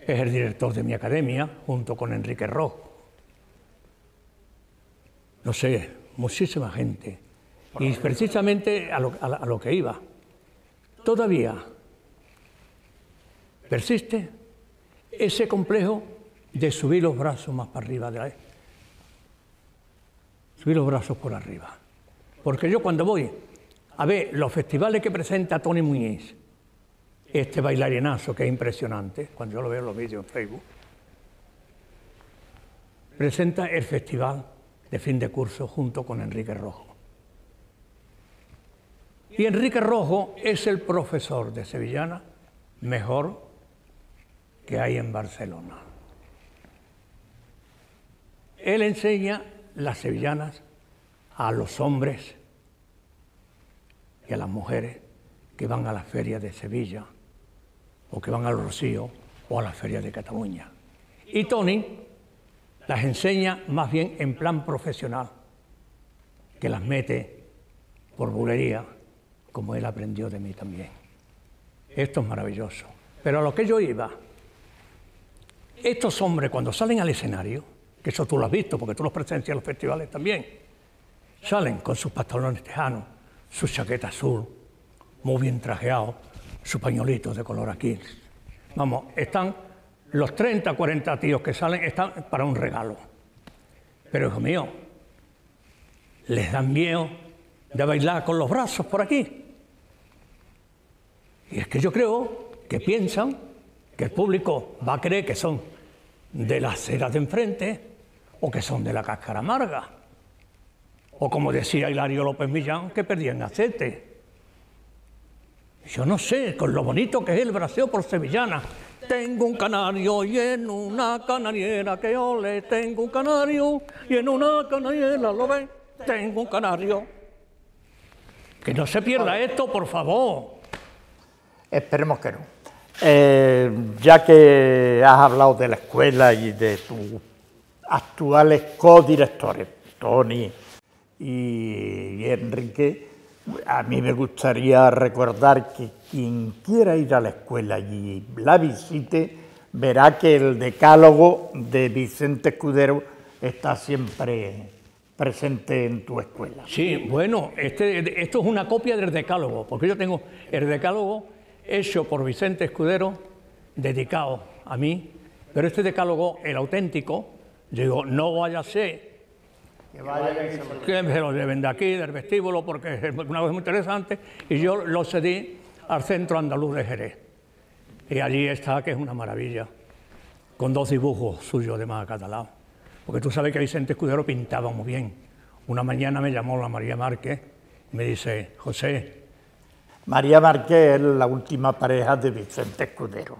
es el director de mi academia, junto con Enrique Rojo. No sé, muchísima gente. Y precisamente a lo, a, a lo que iba. Todavía persiste ese complejo de subir los brazos más para arriba, de la, subir los brazos por arriba. Porque yo cuando voy a ver los festivales que presenta Tony Muñiz, este bailarinazo que es impresionante, cuando yo lo veo en los vídeos en Facebook, presenta el festival de fin de curso junto con Enrique Rojo. Y Enrique Rojo es el profesor de sevillana mejor que hay en Barcelona. Él enseña las sevillanas a los hombres y a las mujeres que van a la feria de Sevilla o que van al Rocío o a la feria de Cataluña. Y Tony las enseña más bien en plan profesional, que las mete por bulería, como él aprendió de mí también. Esto es maravilloso. Pero a lo que yo iba, estos hombres cuando salen al escenario, que eso tú lo has visto porque tú los presencias en los festivales también, salen con sus pantalones tejanos, su chaqueta azul, muy bien trajeado, su pañolito de color aquí. Vamos, están los treinta, cuarenta tíos que salen, están para un regalo. Pero, hijo mío, les dan miedo de bailar con los brazos por aquí. Y es que yo creo que piensan que el público va a creer que son de las ceras de enfrente o que son de la cáscara amarga. O como decía Hilario López Millán, que perdían aceite. Yo no sé, con lo bonito que es el braseo por sevillana. Tengo un canario y en una canariera que ole. Tengo un canario y en una canariera lo ve. Tengo un canario. Que no se pierda esto, por favor. Esperemos que no. Eh, ya que has hablado de la escuela y de tus actuales codirectores, Tony y Enrique, a mí me gustaría recordar que quien quiera ir a la escuela y la visite, verá que el decálogo de Vicente Escudero está siempre presente en tu escuela. Sí, bueno, este, esto es una copia del decálogo, porque yo tengo el decálogo hecho por Vicente Escudero, dedicado a mí, pero este decálogo, el auténtico, yo digo, no vaya a ser que, vaya que, se que me lo lleven de aquí, del vestíbulo, porque es una cosa muy interesante, y yo lo cedí al Centro Andaluz de Jerez. Y allí está, que es una maravilla, con dos dibujos suyos de más catalán. Porque tú sabes que Vicente Escudero pintaba muy bien. Una mañana me llamó la María Márquez y me dice, José. María Márquez es la última pareja de Vicente Escudero.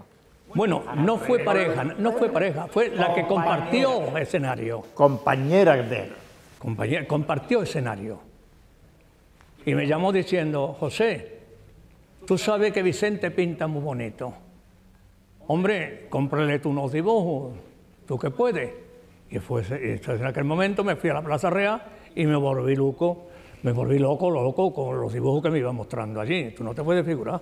Bueno, no fue pareja, no fue pareja, fue la que compartió escenario. Compañera de él. Compañera, compartió escenario y me llamó diciendo, José, tú sabes que Vicente pinta muy bonito, hombre, cómprale tú unos dibujos, tú que puedes. Y fue, en aquel momento me fui a la Plaza Real y me volví loco, me volví loco, loco con los dibujos que me iba mostrando allí, tú no te puedes figurar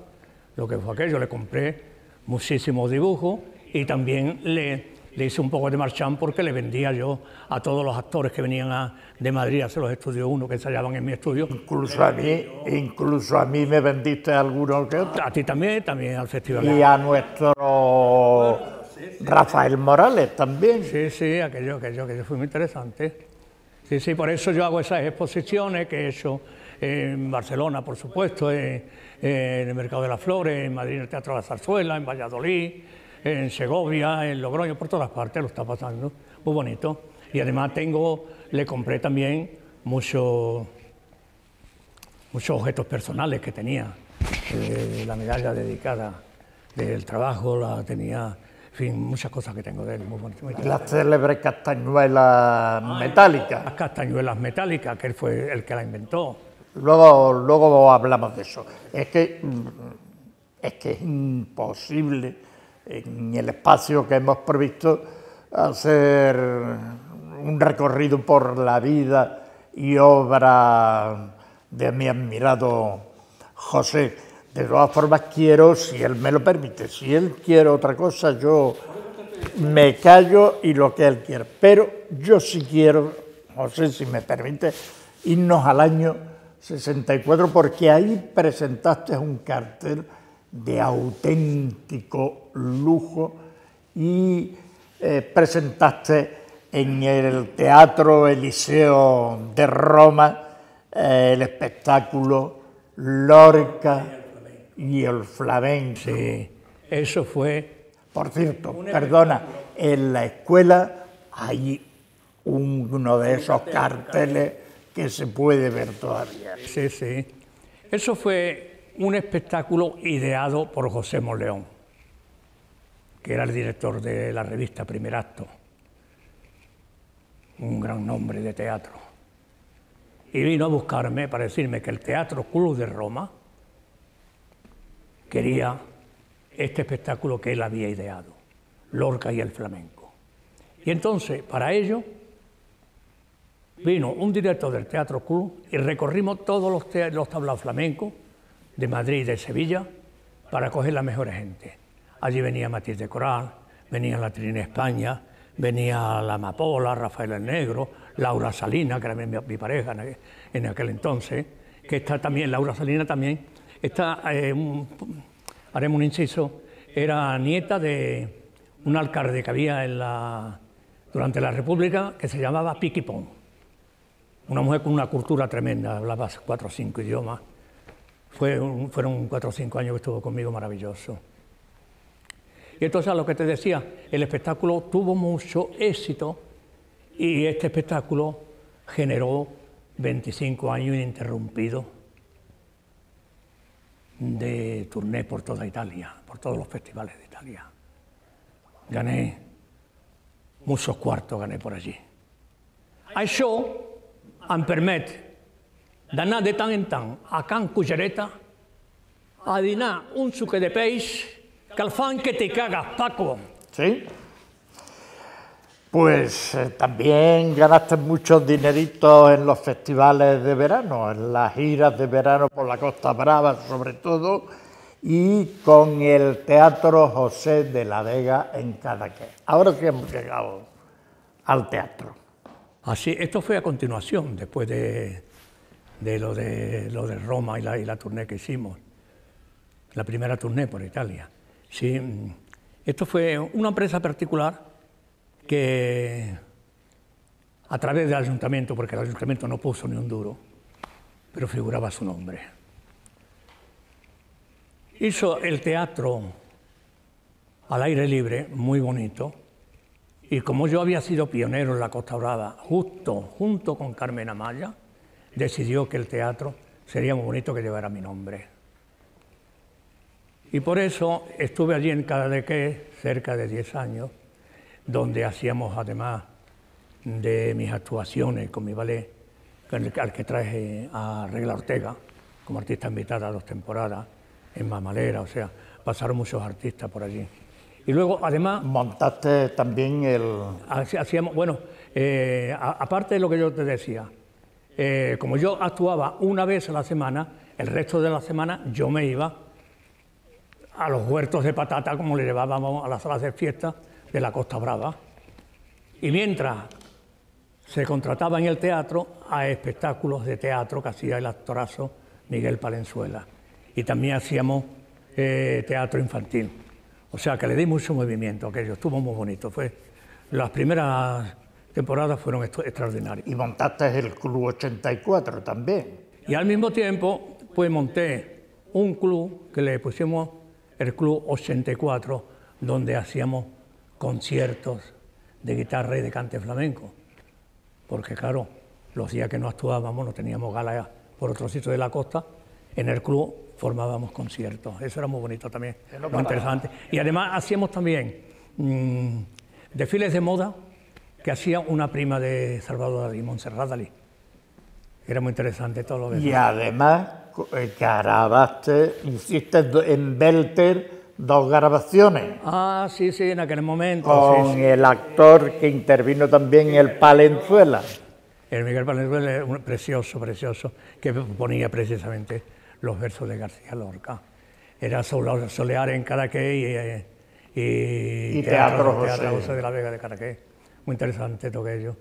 lo que fue aquello. Le compré muchísimos dibujos y también le... le hice un poco de marchán porque le vendía yo a todos los actores que venían a, de Madrid a hacer los estudios uno, que ensayaban en mi estudio. Incluso a mí, incluso a mí me vendiste algunos que otros. A ti también, también al festival. Y a nuestro bueno, sí, sí, Rafael Morales también. Sí, sí, aquello, aquello, aquello fue muy interesante. Sí, sí, por eso yo hago esas exposiciones que he hecho en Barcelona, por supuesto, en, en el Mercado de las Flores, en Madrid, en el Teatro de la Zarzuela, en Valladolid. en Segovia, en Logroño, por todas partes lo está pasando, muy bonito. Y además tengo, le compré también muchos muchos objetos personales que tenía, eh, la medalla dedicada del trabajo, la tenía, en fin, muchas cosas que tengo de él, muy bonito. Las célebres castañuelas metálicas. Las castañuelas metálicas, que él fue el que la inventó. Luego, luego hablamos de eso. Es que, es que es imposible en el espacio que hemos previsto hacer un recorrido por la vida y obra de mi admirado José. De todas formas quiero, si él me lo permite, si él quiere otra cosa, yo me callo y lo que él quiera. Pero yo sí quiero, José, si me permite, irnos al año sesenta y cuatro, porque ahí presentaste un cartel de auténtico lujo y eh, presentaste en el Teatro Eliseo de Roma eh, el espectáculo Lorca y el flamenco. Sí, eso fue... Por cierto, perdona, en la escuela hay uno de esos carteles que se puede ver todavía. Sí, sí. Eso fue un espectáculo ideado por José Moleón, que era el director de la revista Primer Acto, un gran nombre de teatro. Y vino a buscarme para decirme que el Teatro Club de Roma quería este espectáculo que él había ideado, Lorca y el flamenco. Y entonces, para ello, vino un director del Teatro Club y recorrimos todos los, los tablaos flamencos de Madrid y de Sevilla para coger la mejor gente. Allí venía Matilde Coral, venía la Trina España, venía la Amapola, Rafael el Negro, Laura Salina, que era mi, mi pareja en aquel, en aquel entonces, que está también, Laura Salina también, está, eh, un, haremos un inciso, era nieta de un alcalde que había en la, durante la República, que se llamaba Piquipón, una mujer con una cultura tremenda, hablaba cuatro o cinco idiomas, Fue un, fueron cuatro o cinco años que estuvo conmigo, maravilloso. Y entonces, a lo que te decía, el espectáculo tuvo mucho éxito y este espectáculo generó veinticinco años ininterrumpidos de tournée por toda Italia, por todos los festivales de Italia. Gané muchos cuartos, gané por allí. Això em permet d'anar de tant en tant a Can Cullereta a dinar un suque de peix Calfán que te cagas, Paco. Sí. Pues eh, también ganaste muchos dineritos en los festivales de verano, en las giras de verano por la Costa Brava sobre todo, y con el Teatro José de la Vega en Cadaqués. Ahora sí hemos llegado al teatro. Así, esto fue a continuación, después de, de, lo, de lo de Roma y la, y la tournée que hicimos, la primera tournée por Italia. Sí, esto fue una empresa particular que, a través del ayuntamiento, porque el ayuntamiento no puso ni un duro, pero figuraba su nombre. Hizo el teatro al aire libre, muy bonito, y como yo había sido pionero en la Costa Brava, justo junto con Carmen Amaya, decidió que el teatro sería muy bonito que llevara mi nombre. Y por eso estuve allí en Cadaqués cerca de diez años, donde hacíamos, además de mis actuaciones con mi ballet, al que traje a Regla Ortega como artista invitada a dos temporadas, Emma Malera, o sea, pasaron muchos artistas por allí. Y luego, además... Montaste también el... Hacíamos, bueno, eh, aparte de lo que yo te decía, eh, como yo actuaba una vez a la semana, el resto de la semana yo me iba a los huertos de patata, como le llevábamos a las salas de fiesta de la Costa Brava. Y mientras se contrataba en el teatro a espectáculos de teatro que hacía el actorazo Miguel Palenzuela. Y también hacíamos eh, teatro infantil. O sea que le di mucho movimiento a aquello, estuvo muy bonito. Fue, las primeras temporadas fueron extraordinarias. Y montaste el Club ochenta y cuatro también. Y al mismo tiempo, pues monté un club que le pusimos el Club ochenta y cuatro, donde hacíamos conciertos de guitarra y de cante flamenco, porque claro, los días que no actuábamos, no teníamos galas por otro sitio de la costa, en el club formábamos conciertos. Eso era muy bonito también, muy interesante. Y además hacíamos también mmm, desfiles de moda que hacía una prima de Salvador Dalí, Montserrat Dalí. Era muy interesante todo lo demás. Y además grabaste, hiciste en Belter dos grabaciones. Ah, sí, sí, en aquel momento. Con sí, sí. el actor que intervino también, el Palenzuela. El Miguel Palenzuela era un precioso, precioso, que ponía precisamente los versos de García Lorca. Era Solear en Caraqués y, y, y Teatro, teatro José de la Vega de Caraqués. Muy interesante todo aquello.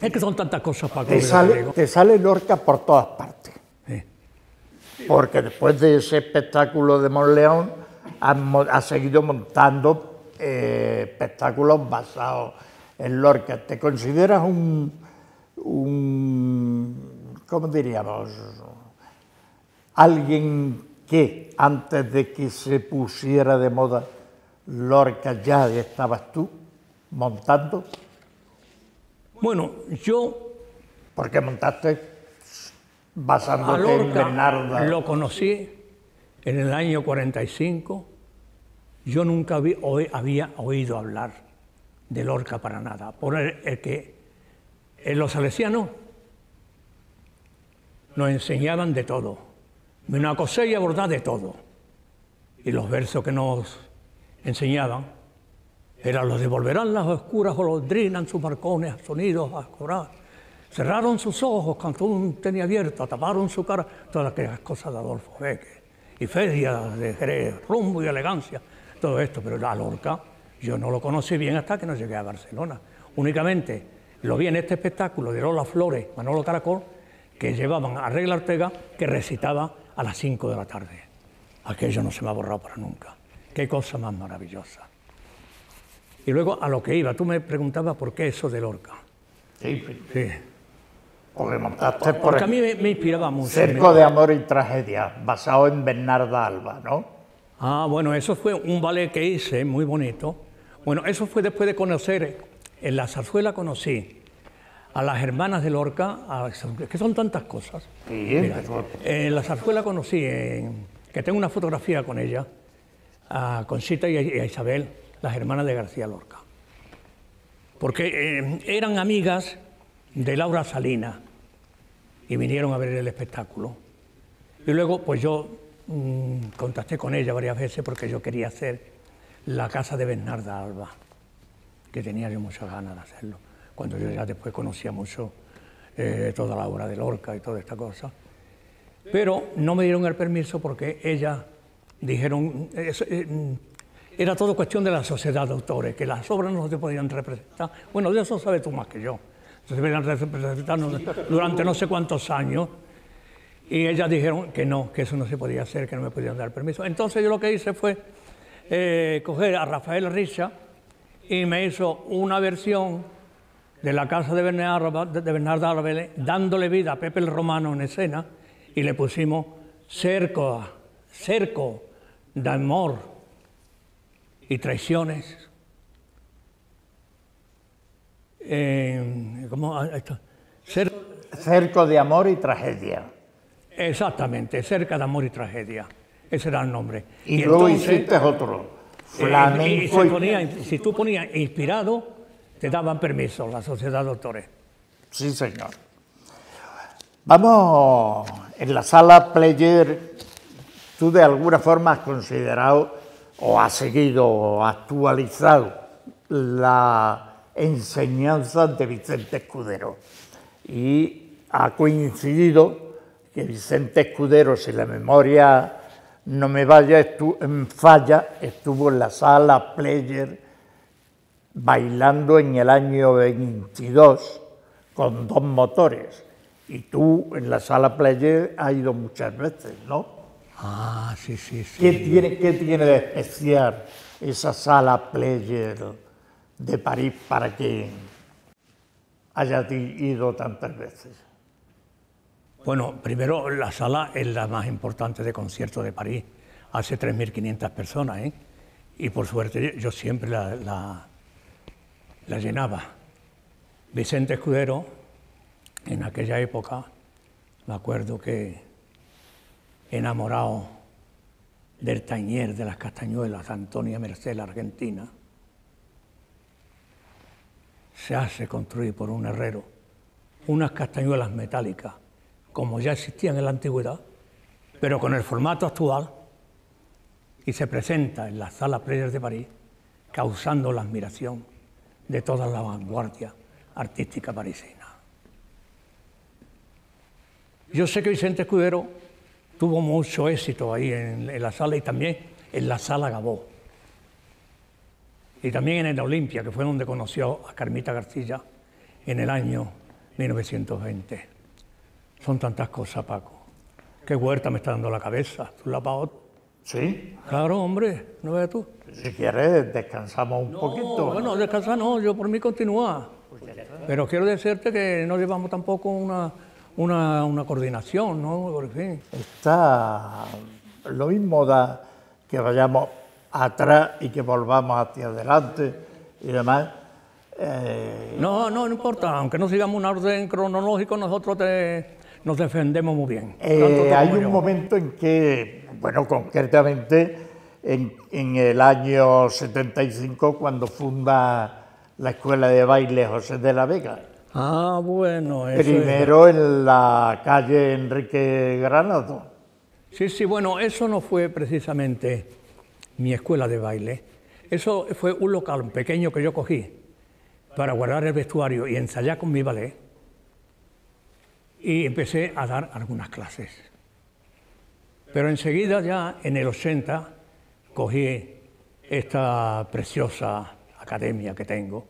Es que son tantas cosas, Paco. Te sale, te sale Lorca por todas partes. Sí. Porque después de ese espectáculo de Monleón ha seguido montando eh, espectáculos basados en Lorca. ¿Te consideras un, un, cómo diríamos, alguien que antes de que se pusiera de moda Lorca ya estabas tú montando? Bueno, yo... Porque montaste basándote a Lorca, en Bernarda. Lo conocí en el año cuarenta y cinco. Yo nunca había, había oído hablar de Lorca para nada. Por el, el que en los salesianos nos enseñaban de todo. Una cosa y abordar de todo. Y los versos que nos enseñaban eran los de volverán las oscuras golondrinas en sus balcones a sonidos a cobrar. Cerraron sus ojos cuando un tenía abierto, taparon su cara, todas aquellas cosas de Adolfo Bécquer, y Feria de Jerez, Rumbo y Elegancia, todo esto. Pero la Lorca yo no lo conocí bien hasta que no llegué a Barcelona. Únicamente lo vi en este espectáculo de Lola Flores, Manolo Caracol, que llevaban a Regla Ortega, que recitaba a las cinco de la tarde. Aquello no se me ha borrado para nunca. Qué cosa más maravillosa. Y luego a lo que iba, tú me preguntabas por qué eso de Lorca. Sí, sí. Porque, montaste por porque a mí me, me inspiraba mucho. Cerco de amor y tragedia, basado en Bernarda Alba, ¿no? Ah, bueno, eso fue un ballet que hice, muy bonito. Bueno, eso fue después de conocer, en la zarzuela conocí a las hermanas de Lorca, a, que son tantas cosas. Sí, mira, pero... En la zarzuela conocí, en, que tengo una fotografía con ella, a Conchita y a Isabel, las hermanas de García Lorca. Porque eh, eran amigas de Laura Salinas y vinieron a ver el espectáculo. Y luego pues yo mmm, contacté con ella varias veces porque yo quería hacer la casa de Bernarda Alba, que tenía yo muchas ganas de hacerlo, cuando yo ya después conocía mucho eh, toda la obra de Lorca y toda esta cosa. Pero no me dieron el permiso porque ellas dijeron... Eh, eh, Era todo cuestión de la sociedad de autores, que las obras no se podían representar. Bueno, de eso sabes tú más que yo. Se podían representar durante no sé cuántos años. Y ellas dijeron que no, que eso no se podía hacer, que no me podían dar permiso. Entonces yo lo que hice fue eh, coger a Rafael Richa y me hizo una versión de la casa de Bernarda Alba, dándole vida a Pepe el Romano en escena, y le pusimos cerco, cerco de amor y traiciones. Eh, ¿Cómo esto? Cer cerco de amor y tragedia. Exactamente, cerca de amor y tragedia. Ese era el nombre. Y, y luego entonces, hiciste otro. Flamenco. Eh, y se ponía, si tú ponías inspirado, te daban permiso la sociedad de autores. Sí, señor. Vamos, en la sala Player, tú de alguna forma has considerado o ha seguido o actualizado la enseñanza de Vicente Escudero, y ha coincidido que Vicente Escudero, si la memoria no me vaya, estu falla, estuvo en la sala Player bailando en el año veintidós con dos motores, y tú en la sala Player has ido muchas veces, ¿no? Ah, sí, sí, sí. ¿Qué tiene, qué tiene de especial esa sala Player de París para que hayas ido tantas veces? Bueno, primero, la sala es la más importante de conciertos de París. Hace tres mil quinientas personas, ¿eh? y por suerte yo siempre la, la, la llenaba. Vicente Escudero, en aquella época, me acuerdo que enamorado del tañer de las castañuelas, Antonia Merced, la argentina, se hace construir por un herrero unas castañuelas metálicas, como ya existían en la antigüedad, pero con el formato actual, y se presenta en la Sala Players de París, causando la admiración de toda la vanguardia artística parisina. Yo sé que Vicente Escudero tuvo mucho éxito ahí en, en la sala, y también en la Sala Gabó, y también en la Olimpia, que fue donde conoció a Carmita García en el año mil novecientos veinte. Son tantas cosas, Paco. Qué huerta me está dando la cabeza. ¿Tú la pagas? Sí. Claro, hombre, ¿no ves tú? Si quieres, descansamos un no, poquito. Bueno, descansar no, yo por mí continúa. Pero quiero decirte que no llevamos tampoco una, una, una coordinación, ¿no? Por fin. Está lo mismo da que vayamos atrás y que volvamos hacia adelante y demás. Eh... No, no, no importa, aunque no sigamos un orden cronológico, nosotros te, nos defendemos muy bien. Eh, hay un yo. momento en que, bueno, concretamente en, en el año setenta y cinco, cuando funda la Escuela de Baile José de la Vega. Ah, bueno, eso Primero es... en la calle Enrique Granado. Sí, sí, bueno, eso no fue precisamente mi escuela de baile. Eso fue un local pequeño que yo cogí para guardar el vestuario y ensayar con mi ballet. Y empecé a dar algunas clases. Pero enseguida, ya en el ochenta, cogí esta preciosa academia que tengo,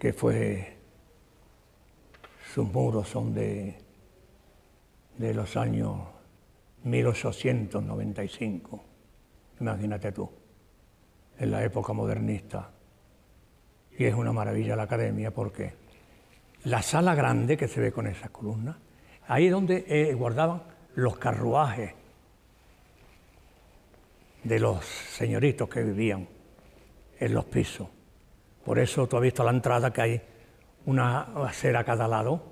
que fue, sus muros son de, de los años mil ochocientos noventa y cinco, imagínate tú, en la época modernista. Y es una maravilla la academia, porque la sala grande que se ve con esas columnas, ahí es donde eh, guardaban los carruajes de los señoritos que vivían en los pisos. Por eso tú has visto a la entrada que hay una acera a cada lado.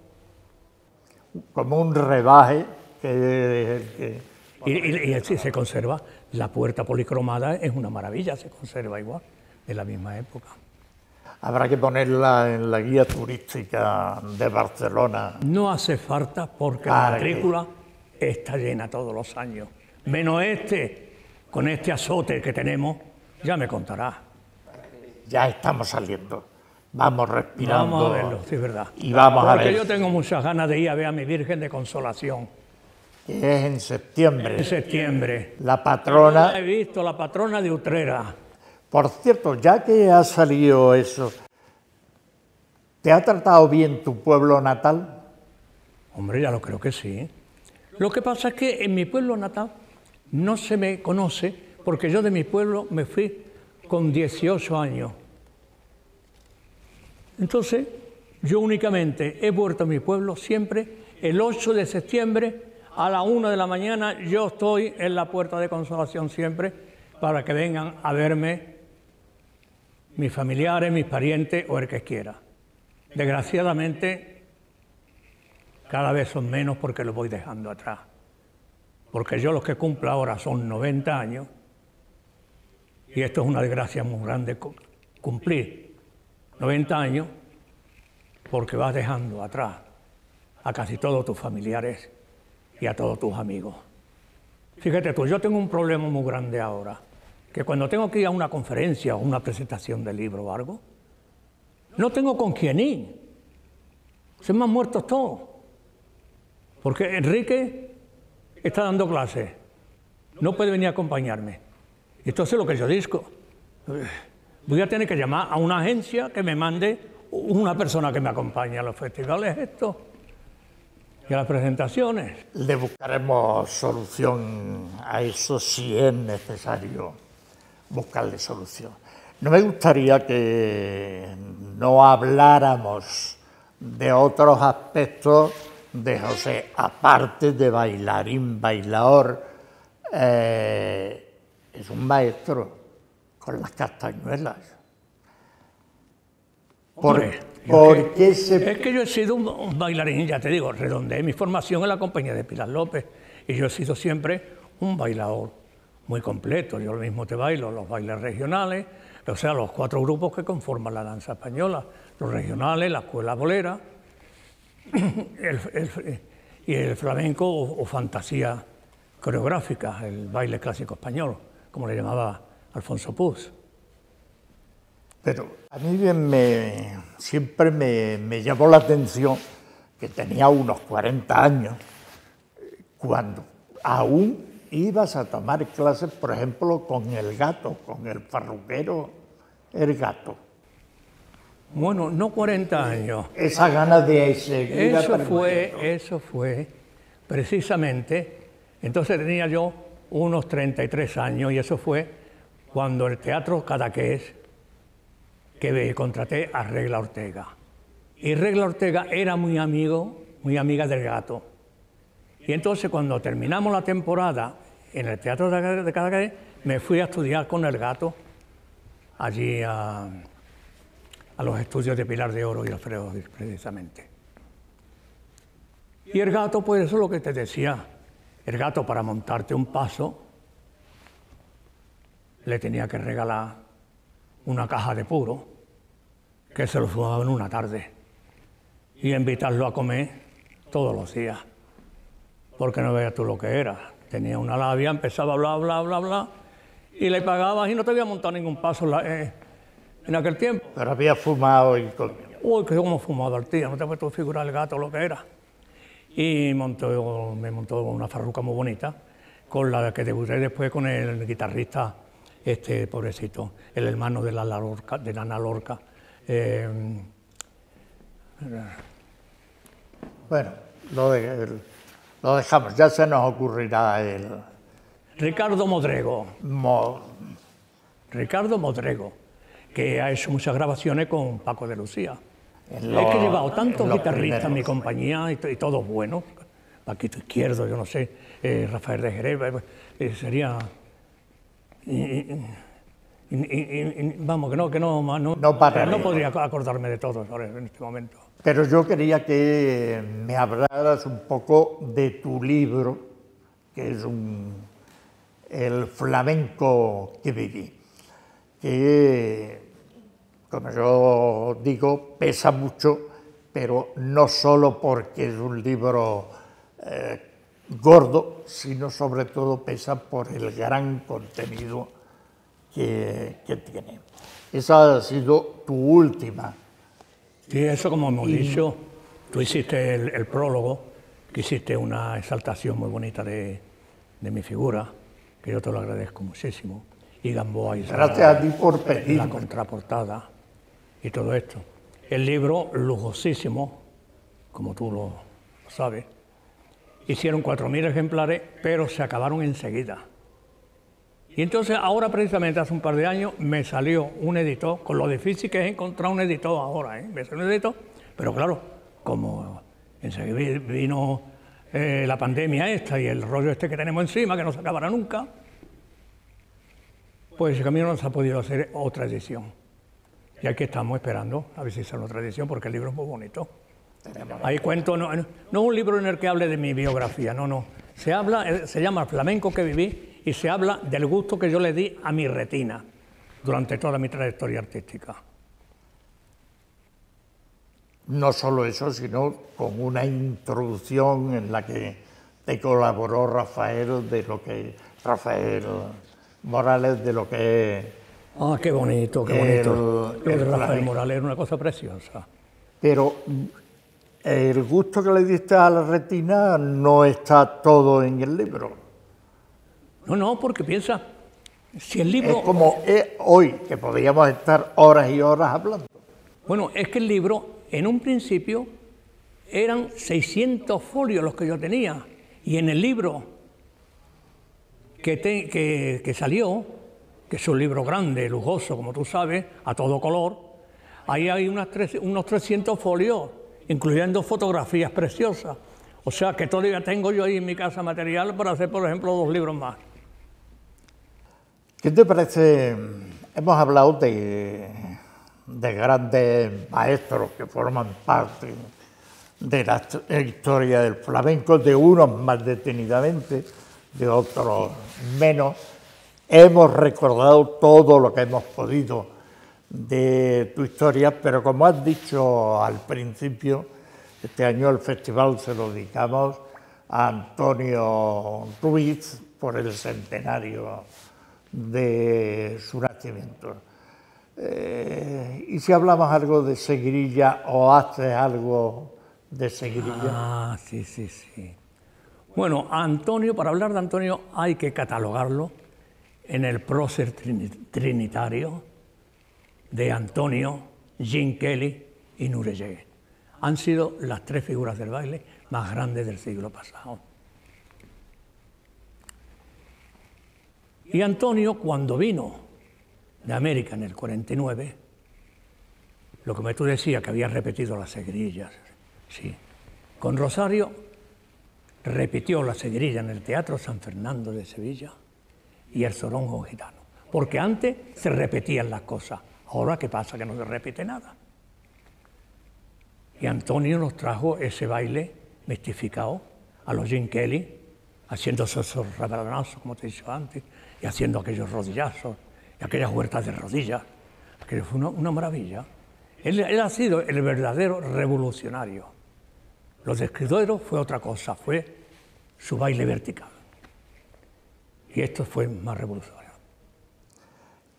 Como un rebaje. Que, que, y, y, y se conserva, la puerta policromada es una maravilla, se conserva igual, de la misma época. Habrá que ponerla en la guía turística de Barcelona. No hace falta, porque la matrícula está llena todos los años, menos este, con este azote que tenemos, ya me contará. Ya estamos saliendo, vamos respirando. Vamos a verlo, sí, es verdad. Y vamos porque a ver. Yo tengo muchas ganas de ir a ver a mi Virgen de Consolación. Que es en septiembre. En septiembre. La patrona... No la he visto, la patrona de Utrera. Por cierto, ya que ha salido eso, ¿te ha tratado bien tu pueblo natal? Hombre, ya lo creo que sí. Lo que pasa es que en mi pueblo natal no se me conoce, porque yo de mi pueblo me fui con dieciocho años. Entonces, yo únicamente he vuelto a mi pueblo siempre el ocho de septiembre... A la una de la mañana yo estoy en la Puerta de Consolación siempre para que vengan a verme mis familiares, mis parientes o el que quiera. Desgraciadamente, cada vez son menos porque los voy dejando atrás. Porque yo los que cumplo ahora son noventa años y esto es una desgracia muy grande cumplir noventa años porque vas dejando atrás a casi todos tus familiares y a todos tus amigos. Fíjate tú, yo tengo un problema muy grande ahora, que cuando tengo que ir a una conferencia o una presentación de libro o algo, no tengo con quién ir. Se me han muerto todos. Porque Enrique está dando clases, no puede venir a acompañarme. Entonces lo que yo digo, voy a tener que llamar a una agencia que me mande una persona que me acompañe a los festivales estos y a las presentaciones. Le buscaremos solución a eso si es necesario buscarle solución. No me gustaría que no habláramos de otros aspectos de José, aparte de bailarín, bailador, eh, es un maestro con las castañuelas. Hombre, ¿Por, ¿por qué se...? Es que yo he sido un, un bailarín, ya te digo, redondeé mi formación en la compañía de Pilar López y yo he sido siempre un bailador muy completo. Yo lo mismo te bailo los bailes regionales, o sea, los cuatro grupos que conforman la danza española, los regionales, la escuela bolera el, el, y el flamenco o, o fantasía coreográfica, el baile clásico español, como le llamaba Alfonso Puz. Pero a mí me, siempre me, me llamó la atención que tenía unos cuarenta años cuando aún ibas a tomar clases, por ejemplo, con el gato, con el farruquero, el gato. Bueno, no cuarenta años. Esa gana de seguir eso fue, eso fue, precisamente, entonces tenía yo unos treinta y tres años y eso fue cuando el Teatro Cadaqués, que contraté a Regla Ortega. Y Regla Ortega era muy amigo, muy amiga del gato. Y entonces cuando terminamos la temporada en el Teatro de Cadaqués, me fui a estudiar con el gato allí a, a los estudios de Pilar de Oro y Alfredo, precisamente. Y el gato, pues eso es lo que te decía, el gato para montarte un paso le tenía que regalar una caja de puro, que se lo fumaba en una tarde, y invitarlo a comer todos los días, porque no veas tú lo que era. Tenía una labia, empezaba bla, bla, bla, bla, y le pagabas y no te había montado ningún paso la, eh, en aquel tiempo. Pero había fumado y comido. Uy, que como fumaba el tío, no te puedes figurar el gato lo que era. Y montó, me montó una farruca muy bonita, con la que debuté después con el guitarrista, este pobrecito, el hermano de la Lorca, de Nana Lorca. Eh, bueno, lo, de, lo dejamos, ya se nos ocurrirá el... Ricardo Modrego. Mo... Ricardo Modrego, que ha hecho muchas grabaciones con Paco de Lucía. Lo, es que he llevado tantos guitarristas en mi compañía y, y todos buenos. Paquito Izquierdo, yo no sé, eh, Rafael de Jerez, eh, sería... Y, y, y, y, y, vamos, que no, que no, no, no, para no podría acordarme de todo ahora, en este momento. Pero yo quería que me hablaras un poco de tu libro, que es un, El flamenco que viví, que, como yo digo, pesa mucho, pero no solo porque es un libro eh, gordo, sino sobre todo pesa por el gran contenido que, que tiene. Esa ha sido tu última. Sí, eso como hemos y... dicho, tú hiciste el, el prólogo, que hiciste una exaltación muy bonita de, de mi figura, que yo te lo agradezco muchísimo, y Gamboa y Gracias la, a ti por pedir. La contraportada y todo esto. El libro, lujosísimo, como tú lo, lo sabes. Hicieron cuatro mil ejemplares, pero se acabaron enseguida. Y entonces ahora, precisamente hace un par de años, me salió un editor, con lo difícil que es encontrar un editor ahora, ¿eh? Me salió un editor, pero claro, como enseguida vino eh, la pandemia esta y el rollo este que tenemos encima, que no se acabará nunca, pues el camino no se ha podido hacer otra edición. Y aquí estamos esperando a ver si sale otra edición, porque el libro es muy bonito. Ahí cuento, no, no un libro en el que hable de mi biografía, no, no. Se habla, se llama El flamenco que viví y se habla del gusto que yo le di a mi retina durante toda mi trayectoria artística. No solo eso, sino con una introducción en la que te colaboró Rafael de lo que Rafael Morales de lo que es. Ah, qué bonito, qué bonito. El, el Rafael flamenco. Morales era una cosa preciosa. Pero el gusto que le diste a la retina no está todo en el libro. No, no, porque piensa, si el libro... Es como es hoy, que podríamos estar horas y horas hablando. Bueno, es que el libro, en un principio, eran seiscientos folios los que yo tenía. Y en el libro que, te, que, que salió, que es un libro grande, lujoso, como tú sabes, a todo color, ahí hay unas tres, unos trescientos folios. Incluyendo fotografías preciosas. O sea que todavía tengo yo ahí en mi casa material para hacer, por ejemplo, dos libros más. ¿Qué te parece? Hemos hablado de, de grandes maestros que forman parte de la historia del flamenco, de unos más detenidamente, de otros menos. Hemos recordado todo lo que hemos podido de tu historia, pero como has dicho al principio, este año el festival se lo dedicamos a Antonio Ruiz por el centenario de su nacimiento. Eh, ¿Y si hablamos algo de Seguirilla o haces algo de Seguirilla? Ah, sí, sí, sí. Bueno, Antonio, para hablar de Antonio hay que catalogarlo en el prócer trinitario de Antonio, Jim Kelly y Nureyegue. Han sido las tres figuras del baile más grandes del siglo pasado. Y Antonio, cuando vino de América en el cuarenta y nueve, lo que tú decías, que había repetido las seguirillas, sí, con Rosario repitió la seguirilla en el Teatro San Fernando de Sevilla y el Zorongo Gitano, porque antes se repetían las cosas, ahora ¿qué pasa? Que no se repite nada. Y Antonio nos trajo ese baile mistificado a los Jim Kelly, haciendo esos rabadonazos, como te he dicho antes, y haciendo aquellos rodillazos, y aquellas huertas de rodillas, que fue una, una maravilla. Él, él ha sido el verdadero revolucionario. Lo de Escudero fue otra cosa, fue su baile vertical. Y esto fue más revolucionario.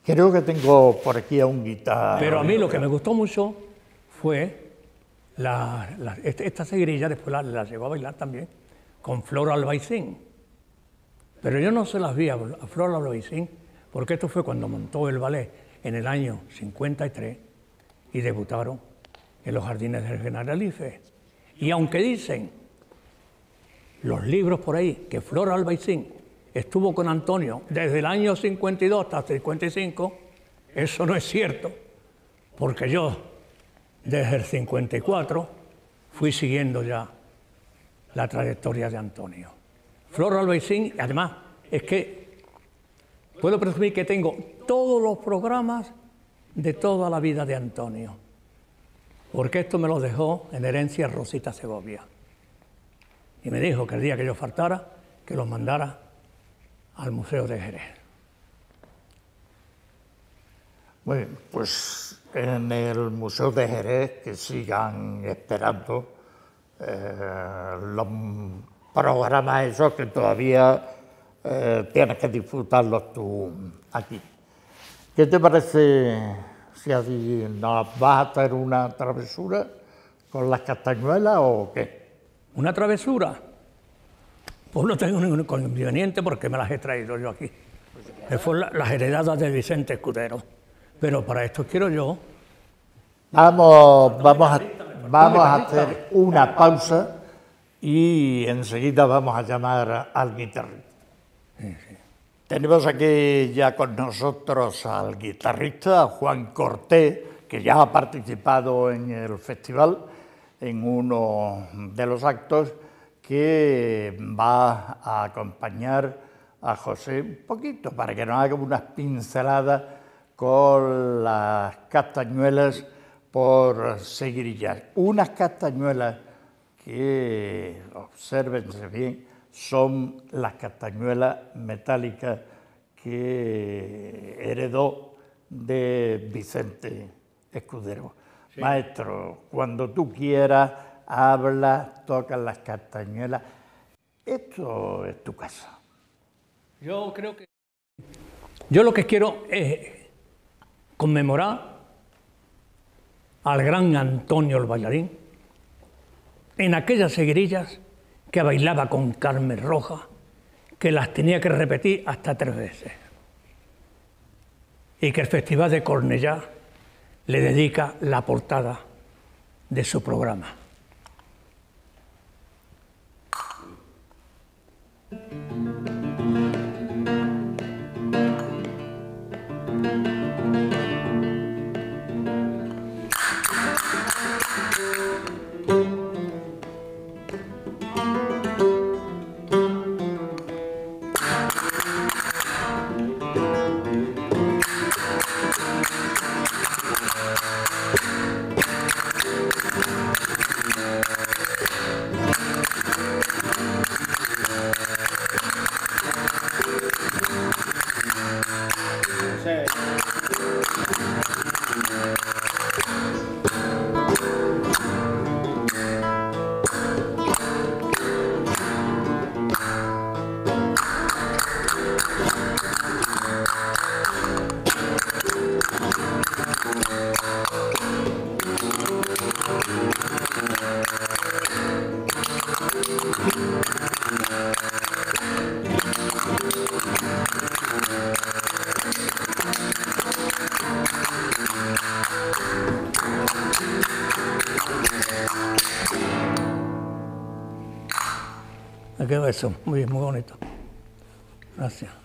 Creo que tengo por aquí a un guitarra. Pero a mí lo que me gustó mucho fue... La, la, esta seguirilla después la, la llevó a bailar también con Flor Albaicín, pero yo no se las vi a, a Flor Albaicín, porque esto fue cuando montó el ballet en el año cincuenta y tres y debutaron en los jardines del Generalife. Y aunque dicen los libros por ahí que Flor Albaicín estuvo con Antonio desde el año cincuenta y dos hasta el cincuenta y cinco, eso no es cierto, porque yo desde el cincuenta y cuatro fui siguiendo ya la trayectoria de Antonio. Flor Albaicín, además, es que puedo presumir que tengo todos los programas de toda la vida de Antonio, porque esto me lo dejó en herencia Rosita Segovia. Y me dijo que el día que yo faltara, que los mandara al Museo de Jerez. Bueno, pues... en el Museo de Jerez, que sigan esperando eh, los programas esos que todavía eh, tienes que disfrutarlos tú aquí. ¿Qué te parece si así nos vas a hacer una travesura con las castañuelas o qué? ¿Una travesura? Pues no tengo ningún inconveniente porque me las he traído yo aquí. Fueron las heredadas de Vicente Escudero. Pero para esto quiero yo... Vamos, vamos, a, vamos a hacer una pausa y enseguida vamos a llamar al guitarrista. Sí, sí. Tenemos aquí ya con nosotros al guitarrista Juan Cortés, que ya ha participado en el festival, en uno de los actos, que va a acompañar a José un poquito, para que nos haga unas pinceladas con las castañuelas por seguirillas. Unas castañuelas que, obsérvense bien, son las castañuelas metálicas que heredó de Vicente Escudero. Sí. Maestro, cuando tú quieras, hablas, tocas las castañuelas. Esto es tu casa. Yo creo que... Yo lo que quiero es... conmemorar al gran Antonio el Bailarín en aquellas seguirillas que bailaba con Carmen Roja, que las tenía que repetir hasta tres veces, y que el Festival de Cornellá le dedica la portada de su programa. Thank you. José. Eso, muy bien, muy bonito. Gracias.